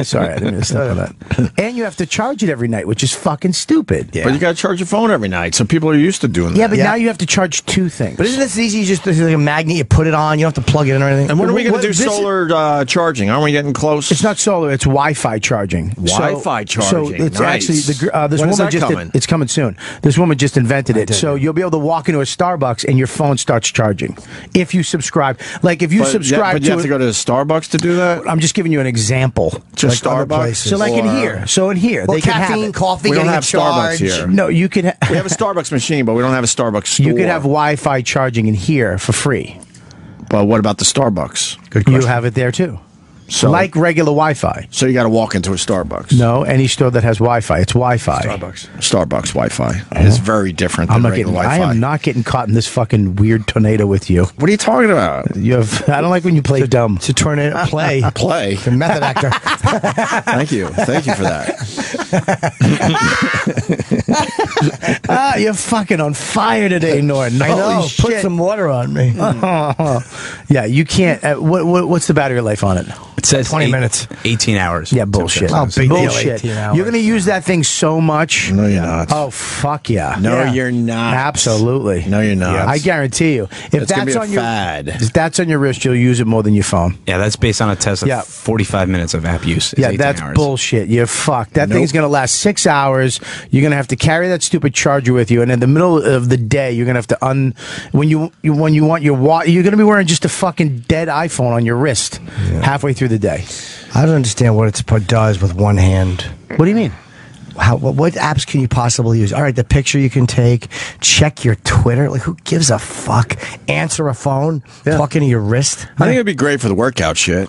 Sorry, I didn't mean to step on that. And you have to charge it every night, which is fucking stupid. Yeah. But you got to charge your phone every night, so people are used to doing that. Yeah, but now you have to charge two things. But isn't this easy? You just like a magnet, you put it on, you don't have to plug it in or anything. And when are we going to do solar charging? Aren't we getting close? It's not solar. It's Wi-Fi charging. Wi-Fi charging. So it's actually this woman just. It's coming soon. This woman just invented it. So you'll be able to walk into a Starbucks and your phone starts charging if you subscribe. Like if you subscribe, but you have to go to a Starbucks to do that. I'm just giving you an example. Just like Starbucks. So like in here. So in here, they can have caffeine, coffee. We don't have Starbucks here. No, you can. We have a Starbucks machine, but we don't have a Starbucks store. You could have Wi-Fi charging in here for free. But what about the Starbucks? Good question. You have it there too. So, like regular Wi-Fi. So you got to walk into a Starbucks. No, any store that has Wi-Fi. It's Wi-Fi. Starbucks Wi-Fi. It's very different than regular Wi-Fi. I am not getting caught in this fucking weird tornado with you. What are you talking about? I don't like when you play dumb. It's a tornado. Play. You're a method actor. Thank you. Thank you for that. You're fucking on fire today, Norton. I know. Put some water on me. Yeah, you can't. What's the battery life on it? It says 20 minutes. 18 hours. Yeah, bullshit. Oh, big bullshit. You're going to use that thing so much. No, you're not. Oh, fuck yeah. No, you're not. Absolutely. No, you're not. I guarantee you. If that's on your fad. If that's on your wrist, you'll use it more than your phone. Yeah, that's based on a test of 45 minutes of app use. Yeah, that's bullshit. You're fucked. That thing's going to last 6 hours. You're going to have to carry that stupid charger with you, and in the middle of the day, you're going to have to when you want your watch, you're going to be wearing just a fucking dead iPhone on your wrist halfway through the day. I don't understand what it does with one hand. What do you mean? what apps can you possibly use? All right, the picture you can take, check your Twitter. Like, who gives a fuck? Answer a phone, talk into your wrist. I think it'd be great for the workout shit.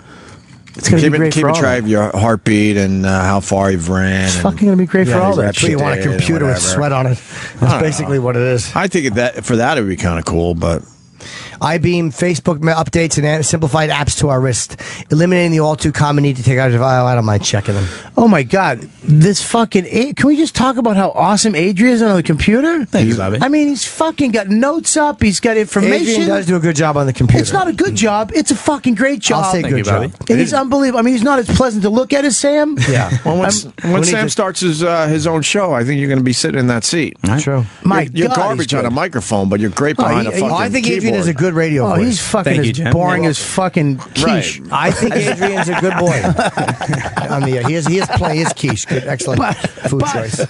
It's going to be great for all that. Keep track of your heartbeat and how far you've ran. It's fucking going to be great for all that. So you want a computer with sweat on it. That's basically what it is. I think that for that it would be kind of cool, but... iBeam, Facebook updates, and simplified apps to our wrist. Eliminating the all-too-common need to take out of my checking them. Oh, my God. This fucking... Can we just talk about how awesome Adrian is on the computer? Thanks, Bobby. I mean, he's fucking got notes up. He's got information. Adrian does do a good job on the computer. It's not a good job. It's a fucking great job. I'll say good job. And he's unbelievable. I mean, he's not as pleasant to look at as Sam. Yeah. Well, when Sam starts his own show, I think you're going to be sitting in that seat. That's true. My God, you're garbage on a microphone, but you're great behind a fucking keyboard. I think Adrian is a good radio voice. He's fucking boring as fucking quiche. Right. I think Adrian's a good boy. On the he is playing his quiche. Good, excellent food choice.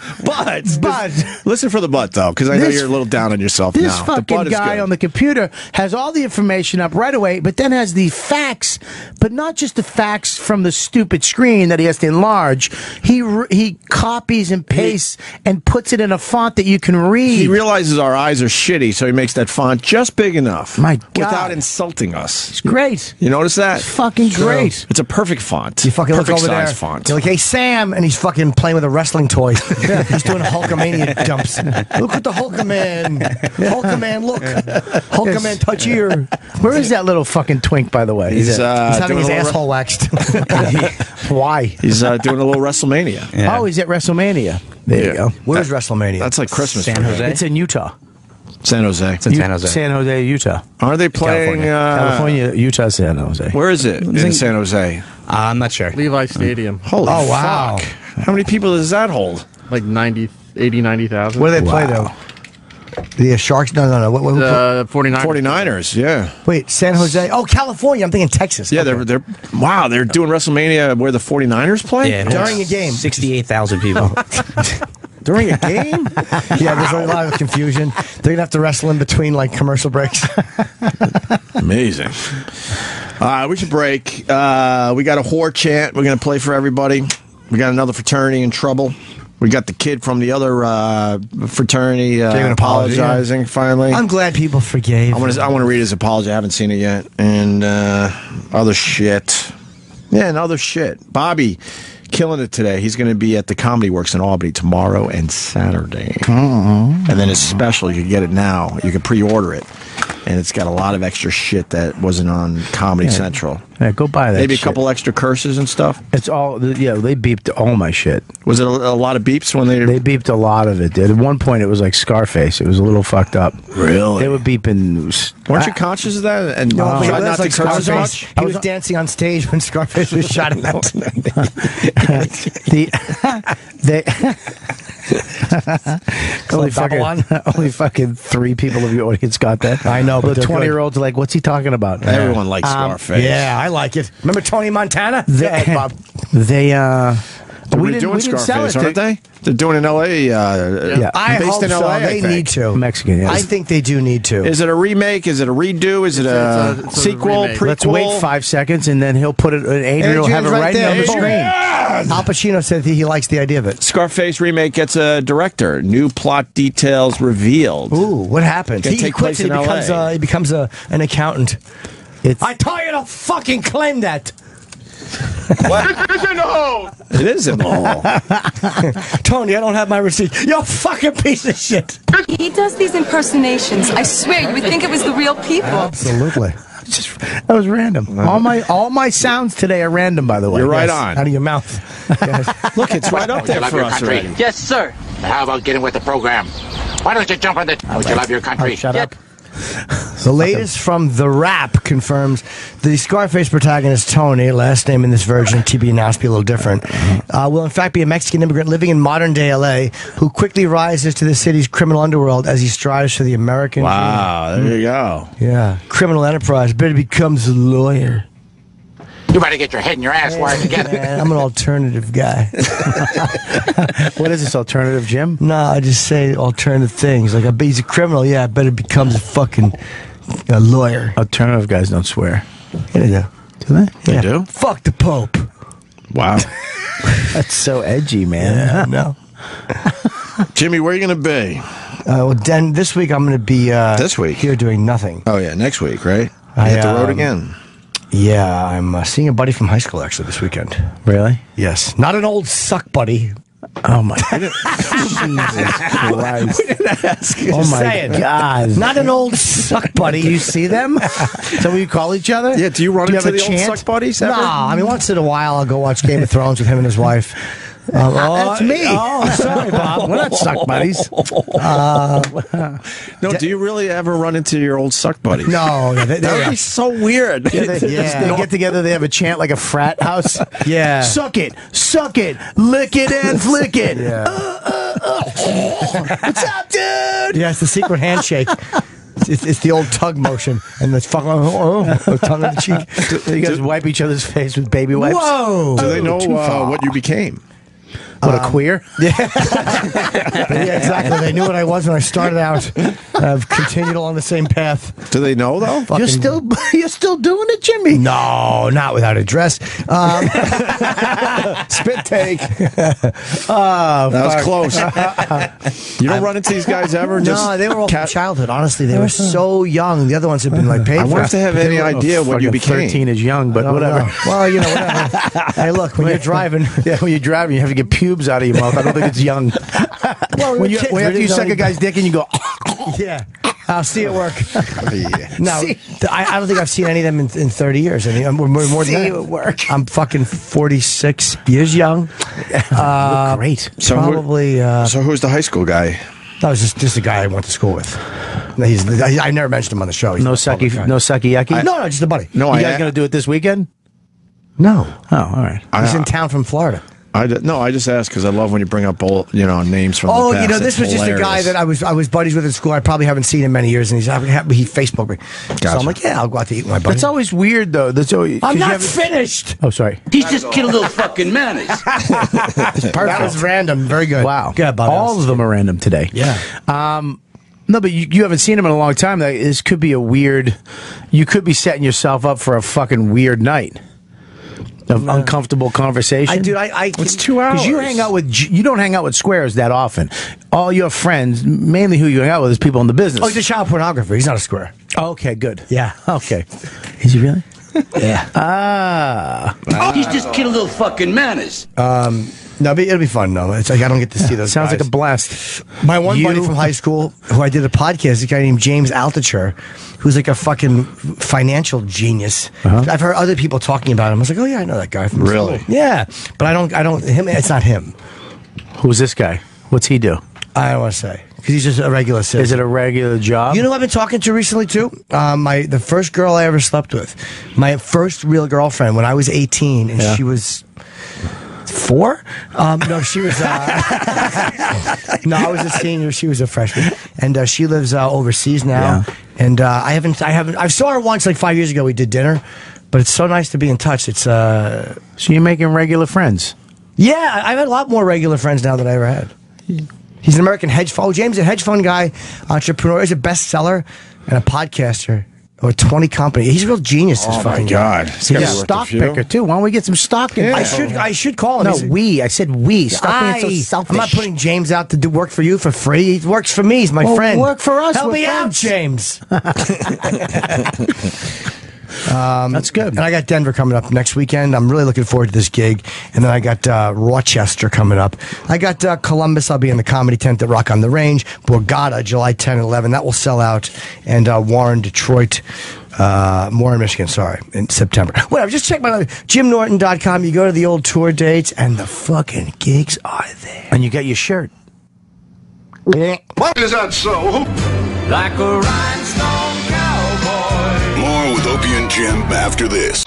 But listen for the butt though, because I know you're a little down on yourself now. This fucking guy on the computer has all the information up right away, but then has the facts, but not just the facts from the stupid screen that he has to enlarge. He copies and pastes and puts it in a font that you can read. He realizes our eyes are shitty, so he makes that font just big enough. My God. Without insulting us. It's great. You notice that? It's fucking great. It's a perfect font. You fucking perfect look over size there. Font. You're like, hey, Sam, and he's fucking playing with a wrestling toy. He's doing Hulkamania jumps. Look at the Hulkaman. Hulkaman, look. Hulkaman, touch ear. Where is that little fucking twink, by the way? He's having his asshole waxed. Why? He's doing a little WrestleMania. Yeah. Oh, he's at WrestleMania. There you go. Where's WrestleMania? That's like Christmas. San Jose. It's in Utah. San Jose. It's in San Jose. San Jose, Utah. Are they playing... California, Utah, San Jose. Where is it in San Jose? I'm not sure. Levi Stadium. Holy fuck. Wow. How many people does that hold? Like 80,000, 90,000. Where do they play, though? The Sharks? No. The 49ers. 49ers, yeah. Wait, San Jose. Oh, California. I'm thinking Texas. Yeah, okay. They're doing WrestleMania where the 49ers play? Yeah, during a game. 68,000 people. During a game? Yeah, there's a lot of confusion. They're going to have to wrestle in between, like, commercial breaks. Amazing. All right, we should break. We got a whore chant we're going to play for everybody. We got another fraternity in trouble. We got the kid from the other fraternity apologizing, finally. I'm glad people forgave. I want to read his apology. I haven't seen it yet. And other shit. Yeah, and other shit. Bobby... killing it today. He's going to be at the Comedy Works in Albany tomorrow and Saturday. And then his special, you can get it now. You can pre-order it. And it's got a lot of extra shit that wasn't on Comedy Central. Yeah, go buy that Maybe a couple extra curses and stuff? It's all... Yeah, they beeped all my shit. Was it a lot of beeps when they... They beeped a lot of it. At one point, it was like Scarface. It was a little fucked up. Really? They were beeping... Weren't you conscious of that? And not like Scarface. Much? He was dancing on stage when Scarface was shot at that. Only fucking 3 people of your audience got that. I know, but the 20-year-olds are like, what's he talking about? Everyone likes Scarface. Yeah, I like it. Remember Tony Montana? They're doing Scarface, aren't they? They're doing in L.A. I hope so. They need to. Mexican, yes. I think they do need to. Is it a remake? Is it a redo? Is it a sequel? Prequel? Let's wait 5 seconds, and then he'll put it. Adrian will have it right there on the screen. Al Pacino said he likes the idea of it. Scarface remake gets a director. New plot details revealed. Ooh, what happens? He quits and he becomes an accountant. I tired of fucking claim that. What? This isn't a hole. It isn't a hole. Tony, I don't have my receipt. You're a fucking piece of shit. He does these impersonations. I swear, you would think it was the real people. Absolutely. Just, that was random. All my sounds today are random, by the way. You're right on. Out of your mouth. Look, it's right up there for us. Right? Yes, sir. How about getting with the program? Why don't you jump on the... Would you love your country? Shut up. The latest from The Rap confirms the Scarface protagonist Tony, last name in this version, to be announced to be a little different, will in fact be a Mexican immigrant living in modern-day L.A. who quickly rises to the city's criminal underworld as he strives for the American dream. There you go. Yeah. Criminal enterprise. But he becomes a lawyer. You better get your head and your ass wired together. I'm an alternative guy. What is this, alternative, Jim? No, I just say alternative things. Like, he's a criminal, yeah, I bet it becomes a fucking lawyer. Alternative guys don't swear. Yeah, they do. Do they? They do? Fuck the Pope. Wow. That's so edgy, man. Yeah, no. Jimmy, where are you going to be? Well, Den, this week I'm going to be here doing nothing. Oh, yeah, next week, right? I hit the road again. Yeah, I'm seeing a buddy from high school, actually, this weekend. Really? Yes. Not an old suck buddy. Oh, my God. Jesus Christ. Oh, my God. Not an old suck buddy. Do you see them? Is that what you call each other? Yeah, do you run into the chant? Old suck buddies ever? No, I mean, once in a while I'll go watch Game of Thrones with him and his wife. That's me. Oh, sorry, Bob. We're not suck buddies. No, do you really ever run into your old suck buddies? No. That would be so weird. Yeah, they get together, they have a chant like a frat house. Yeah. Suck it, lick it, and flick it. Yeah. What's up, dude? Yeah, it's the secret handshake. It's the old tug motion and the fucking tongue in the cheek. You guys wipe each other's face with baby wipes. Whoa! Do they know what you became? What, a queer? Yeah. Yeah, exactly. They knew what I was when I started out. I've continued along the same path. Do they know, though? You're still doing it, Jimmy? No, not without a dress. Spit take. That was close. You don't run into these guys ever? No, they were all from childhood. Honestly, they were so young. The other ones have been like paid for. I wonder if they have any idea what you became. 13 is young, but whatever. Know. Well, you know, whatever. Hey, look, when you're driving, you have to get pubes out of your mouth. I don't think it's young. Well, when you suck a guy's dick and you go, yeah, I'll see it work. Yeah. No, I don't think I've seen any of them in 30 years. I mean, more than that. It work. I'm fucking 46 years young. Great. So probably. So who's the high school guy? That was just a guy I went to school with. I never mentioned him on the show. He's no sucky yucky. No, just a buddy. No, you guys gonna do it this weekend? No. Oh, all right. He's in town from Florida. I just asked because I love when you bring up old, names from the past. This was hilarious. Just a guy that I was buddies with at school. I probably haven't seen in many years, and he Facebooked me. Gotcha. So I'm like, yeah, I'll go out to eat with my buddy. That's always weird, though. That's always, I'm not finished. Oh, sorry. He's just getting a little fucking manic. That was random. Very good. Wow. Good, all of them are random today. Yeah. No, but you haven't seen him in a long time. This could be a weird. You could be setting yourself up for a fucking weird night. Of uncomfortable conversation. It's 2 hours. Because you don't hang out with squares that often. All your friends, mainly who you hang out with, is people in the business. Oh, he's a child pornographer. He's not a square. Oh, okay, good. Yeah. Okay. Is he really? Yeah. Wow. He's just getting a little fucking manners. No, it'll be fun, though. It's like I don't get to see those guys. Sounds like a blast. My one buddy from high school who I did a podcast is a guy named James Altucher, who's like a fucking financial genius. I've heard other people talking about him. I was like, oh, yeah, I know that guy from really? School. Yeah. But it's not him. Who's this guy? What's he do? I don't want to say. Because he's just a regular citizen. Is it a regular job? You know who I've been talking to recently, too? The first girl I ever slept with. My first real girlfriend when I was 18, and she was... 4? No, she was... no, I was a senior. She was a freshman. And she lives overseas now. Yeah. And I saw her once like 5 years ago. We did dinner. But it's so nice to be in touch. It's So you're making regular friends? Yeah, I've had a lot more regular friends now than I ever had. Yeah. He's an American hedge fund. Oh, James is a hedge fund guy, entrepreneur. He's a bestseller and a podcaster. Or 20 company. He's a real genius. Oh my God! He's a stock picker too. Why don't we get some stock in? Yeah. I should call him. No, I said we. Stop being so selfish. I'm not putting James out to do work for you for free. He works for me. He's my friend. Work for us. Help me out, James. That's good. And I got Denver coming up next weekend. I'm really looking forward to this gig. And then I got Rochester coming up. I got Columbus. I'll be in the Comedy Tent at Rock on the Range. Borgata, July 10 and 11. That will sell out. And Warren, Detroit. More in Michigan, sorry, in September. Whatever, just check my JimNorton.com. You go to the old tour dates, and the fucking gigs are there. And you get your shirt. What is that so? Like a rhinestone cowboy. More with Opie and Jim after this.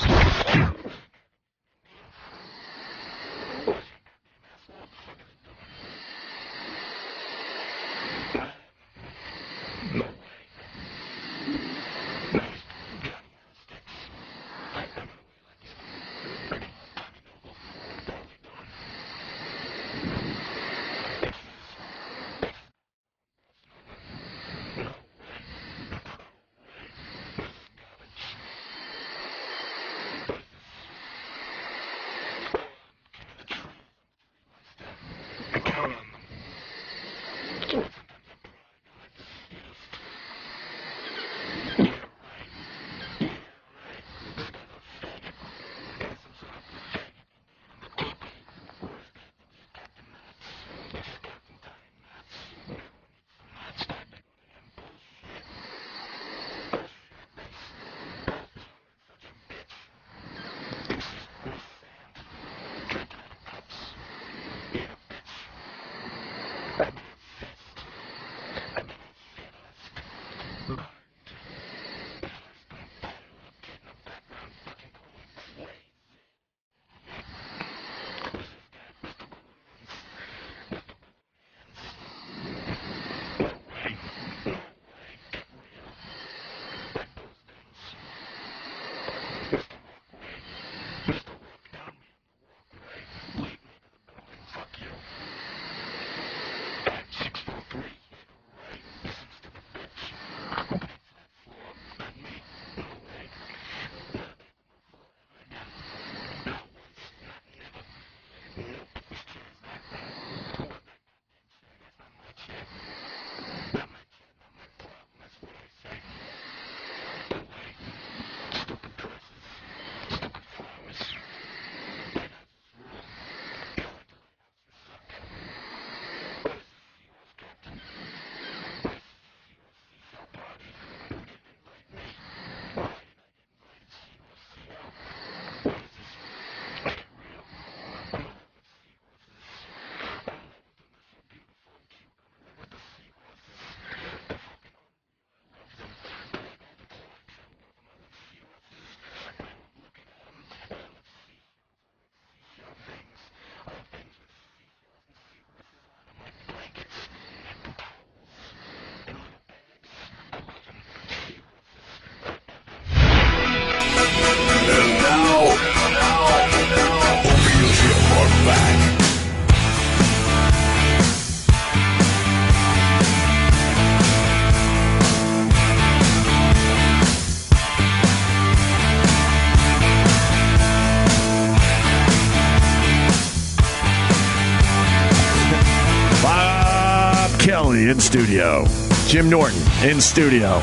Kelly in studio. Jim Norton in studio.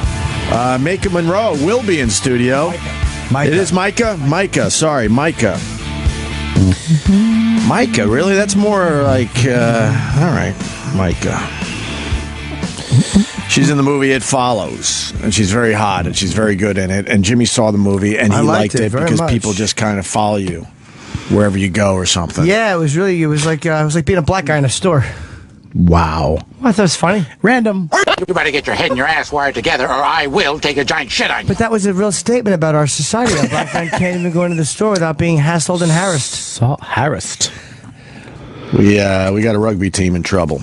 Maika Monroe will be in studio. Maika. It is Maika? Maika, sorry, Maika. Maika, really? That's more like, all right, Maika. She's in the movie It Follows, and she's very hot, and she's very good in it. And Jimmy saw the movie, and he liked it because people just kind of follow you wherever you go or something. Yeah, it was really, it was like being a black guy in a store. Wow. Well, I thought it was funny. Random. You better get your head and your ass wired together, or I will take a giant shit on you. But that was a real statement about our society. A black man can't even go into the store without being hassled and harassed. Harassed. We got a rugby team in trouble.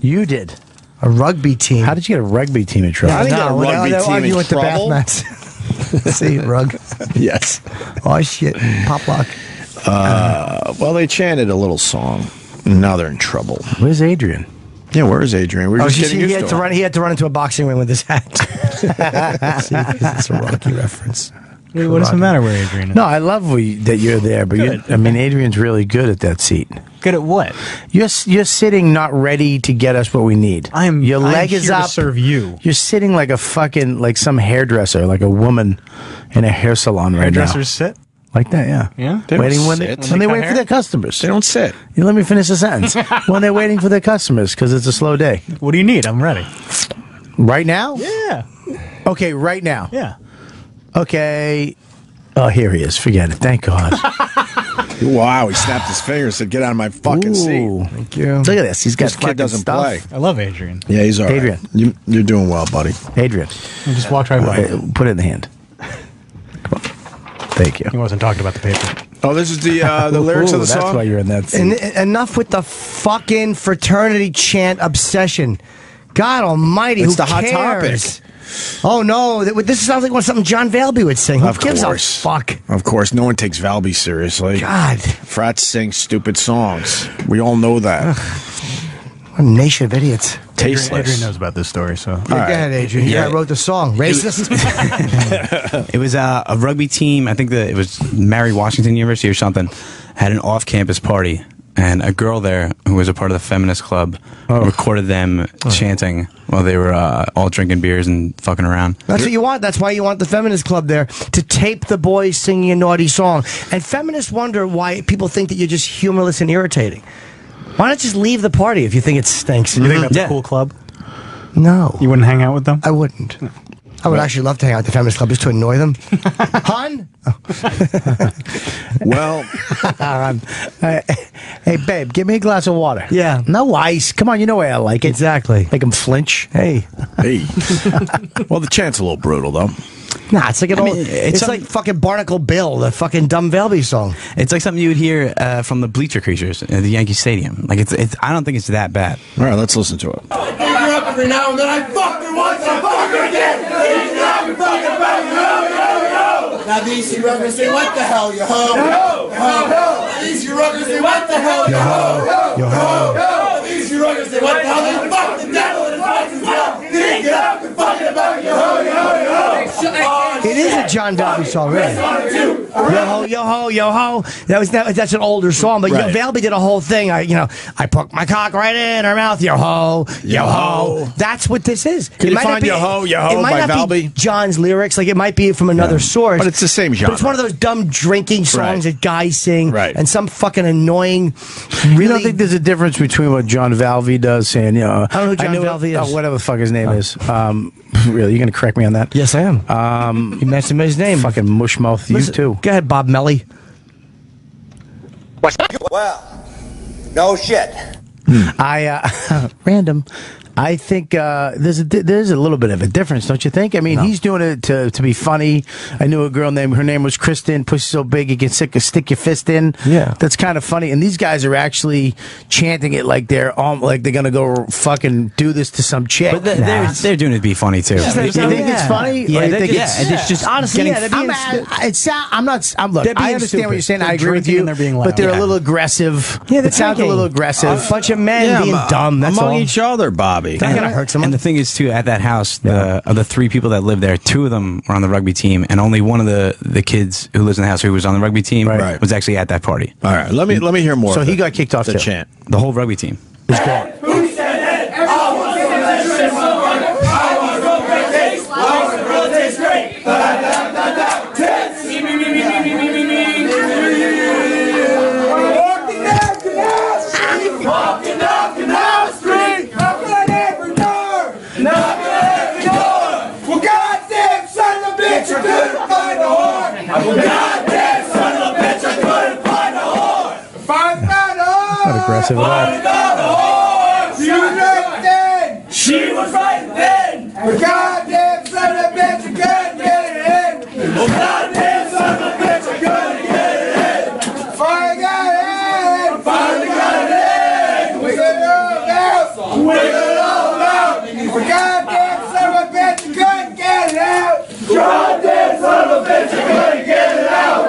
You did. A rugby team? How did you get a rugby team in trouble? I didn't get a rugby team in trouble. The bath mats. See, rug. Yes. Oh, shit. Pop lock. Well, they chanted a little song. Now they're in trouble. Where's Adrian? Yeah, where is Adrian? We're just getting used to it. He had to run into a boxing ring with his hat. See, it's a Rocky reference. Wait, what does it matter where Adrian is? No, I love that you're there, but I mean, Adrian's really good at that seat. Good at what? You're sitting not ready to get us what we need. Your leg is up. To serve you. You're sitting like a fucking some hairdresser, like a woman in a hair salon right now. Hairdressers sit. Like that, yeah. Yeah. They waiting when they wait for their customers. They don't sit. You let me finish the sentence. When they're waiting for their customers, because it's a slow day. What do you need? I'm ready. Right now? Yeah. Okay, right now. Yeah. Okay. Oh, here he is. Forget it. Thank God. Wow, he snapped his finger and said, "Get out of my fucking seat." Thank you. Look at this. He's got fucking kid doesn't play. I love Adrian. Yeah, he's all right. Adrian. You're doing well, buddy. Adrian. You just walked right by. Put it in the hand. Come on. Thank you. He wasn't talking about the paper. Oh, this is the lyrics of the song? That's why you're in that scene. Enough with the fucking fraternity chant obsession. God almighty, who cares? It's the hot topic. Oh, no. This sounds like something John Valby would sing. Who gives a fuck? Of course. No one takes Valby seriously. God. Frats sing stupid songs. We all know that. What a nation of idiots. Tasteless. Adrian knows about this story, so. All right. Go ahead, Adrian. Yeah, I wrote the song. Racist. It was a rugby team. I think it was Mary Washington University or something. Had an off-campus party, and a girl there who was a part of the feminist club recorded them chanting while they were all drinking beers and fucking around. That's what you want. That's why you want the feminist club there, to tape the boys singing a naughty song. And feminists wonder why people think that you're just humorless and irritating. Why not just leave the party if you think it stinks? You think that's a cool club? No. You wouldn't hang out with them? I wouldn't. No. I would actually love to hang out at the feminist club just to annoy them. Hun? Oh. Well. Hey, babe, give me a glass of water. Yeah. No ice. Come on, you know where I like it. Exactly. Make them flinch. Hey. Hey. Well, the chant's a little brutal, though. Nah, it's like it's like fucking Barnacle Bill, the fucking dumb Valby song. It's like something you would hear from the bleacher creatures at the Yankee Stadium. Like I don't think it's that bad. All right, let's listen to it. I pick her up every now and then. I fuck her once, I fuck her again. Now these you rubbers say, "What the hell, you ho? Yo ho." These you rubbers say, "What the hell, you ho? Yo ho." These you rubbers say, "What the hell? They fuck the devil and fuck his hell. Get up and fuck it about yo ho, yo ho, yo ho." It is a John Valby song, really. Yo ho, yo ho, yo ho. That's an older song, but Valby did a whole thing. I put my cock right in her mouth. Yo ho, yo ho. That's what this is. Can you find yo ho by Valby? John's lyrics, like it might be from another source, but it's the same genre. But it's one of those dumb drinking songs that guys sing, and some fucking annoying. Really, you don't think there's a difference between what John Valby does saying, I don't know who John Valby is. Whatever the fuck his name is. Really, you're gonna correct me on that? Yes, I am. You mentioned his name. Fucking mushmouth, you too. Go ahead, Bob Melly. Well, no shit. Random. I think there's a little bit of a difference, don't you think? I mean, he's doing it to be funny. I knew a girl named, her name was Kristen, pussy so big you can stick your fist in. Yeah. That's kind of funny. And these guys are actually chanting it like they're going to go fucking do this to some chick. But they're doing it to be funny, too. Yeah, you think it's funny? Yeah, it's just honestly, I understand what you're saying. I agree with you. But they're a little aggressive. Yeah, it sounds a little aggressive. A bunch of men being dumb. That's all. Among each other, Bob. And the thing is, too, at that house, of the three people that lived there, two of them were on the rugby team, and only one of the kids who lives in the house who was on the rugby team was actually at that party. All right, let me hear more. So he got kicked off the chant. The whole rugby team. Who said it? aggressive at all. She was right then! She was right then! A goddamn son of a bitch, you couldn't get it in! A goddamn son of a bitch, you couldn't get it in! Finally got it in! Finally got it in! Wiggle it all out! Wiggle it all out! A goddamn son of a bitch, you couldn't get it out! Goddamn son of a bitch, you couldn't get it out!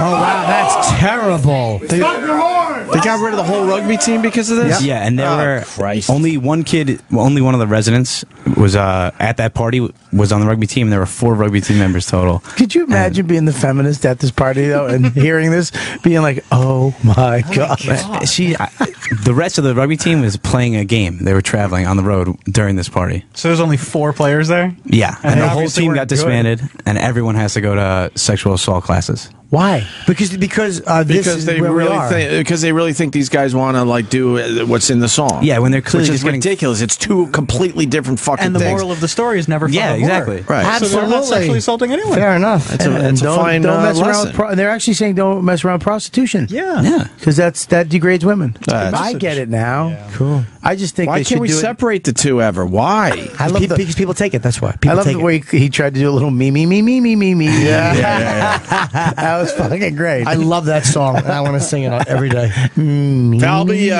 Oh wow, that's terrible. They got rid of the whole rugby team because of this? Yeah, and there were only one kid, only one of the residents was at that party, was on the rugby team, and there were 4 rugby team members total. Could you imagine being the feminist at this party, though, and hearing this, being like, oh my God. The rest of the rugby team was playing a game. They were traveling on the road during this party. So there's only 4 players there? Yeah, and the whole team got disbanded, and everyone has to go to sexual assault classes. Why? Because they really think these guys want to like do what's in the song. Yeah, when they're clearly just ridiculous. It's 2 completely different fucking things. And the moral of the story is never. Yeah, exactly. Right. Absolutely. So they're not sexually assaulting anyone. Fair enough. It's a fine lesson. They're actually saying don't mess around with prostitution. Yeah. Yeah. Because that degrades women. I get it now. Yeah. Cool. I just think why can't we separate the two ever? Why? I love because people take it. That's why. I love the way he tried to do a little me. Yeah. That was fucking great. I love that song, and I want to sing it every day. Valby,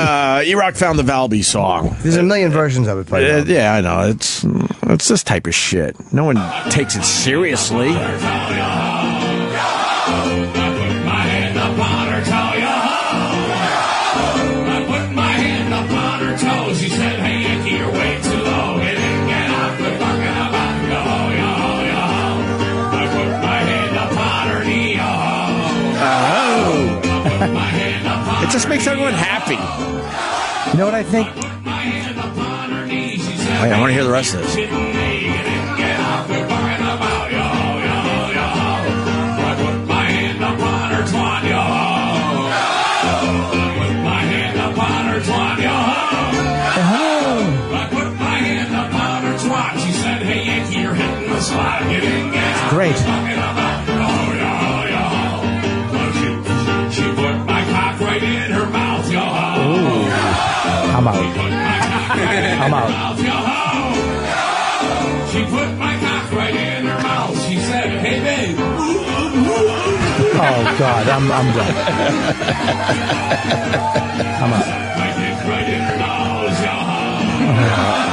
E-Rock found the Valby song. There's a million versions of it. Yeah, I know. It's this type of shit. No one takes it seriously. It just makes everyone happy. You know what I think? Wait, I want to hear the rest of this. It's great. I'm out. I'm out. She put my cock right in her mouth. She said, hey, babe. Oh, God. I'm done. I'm out. My dick right in her nose, y'all.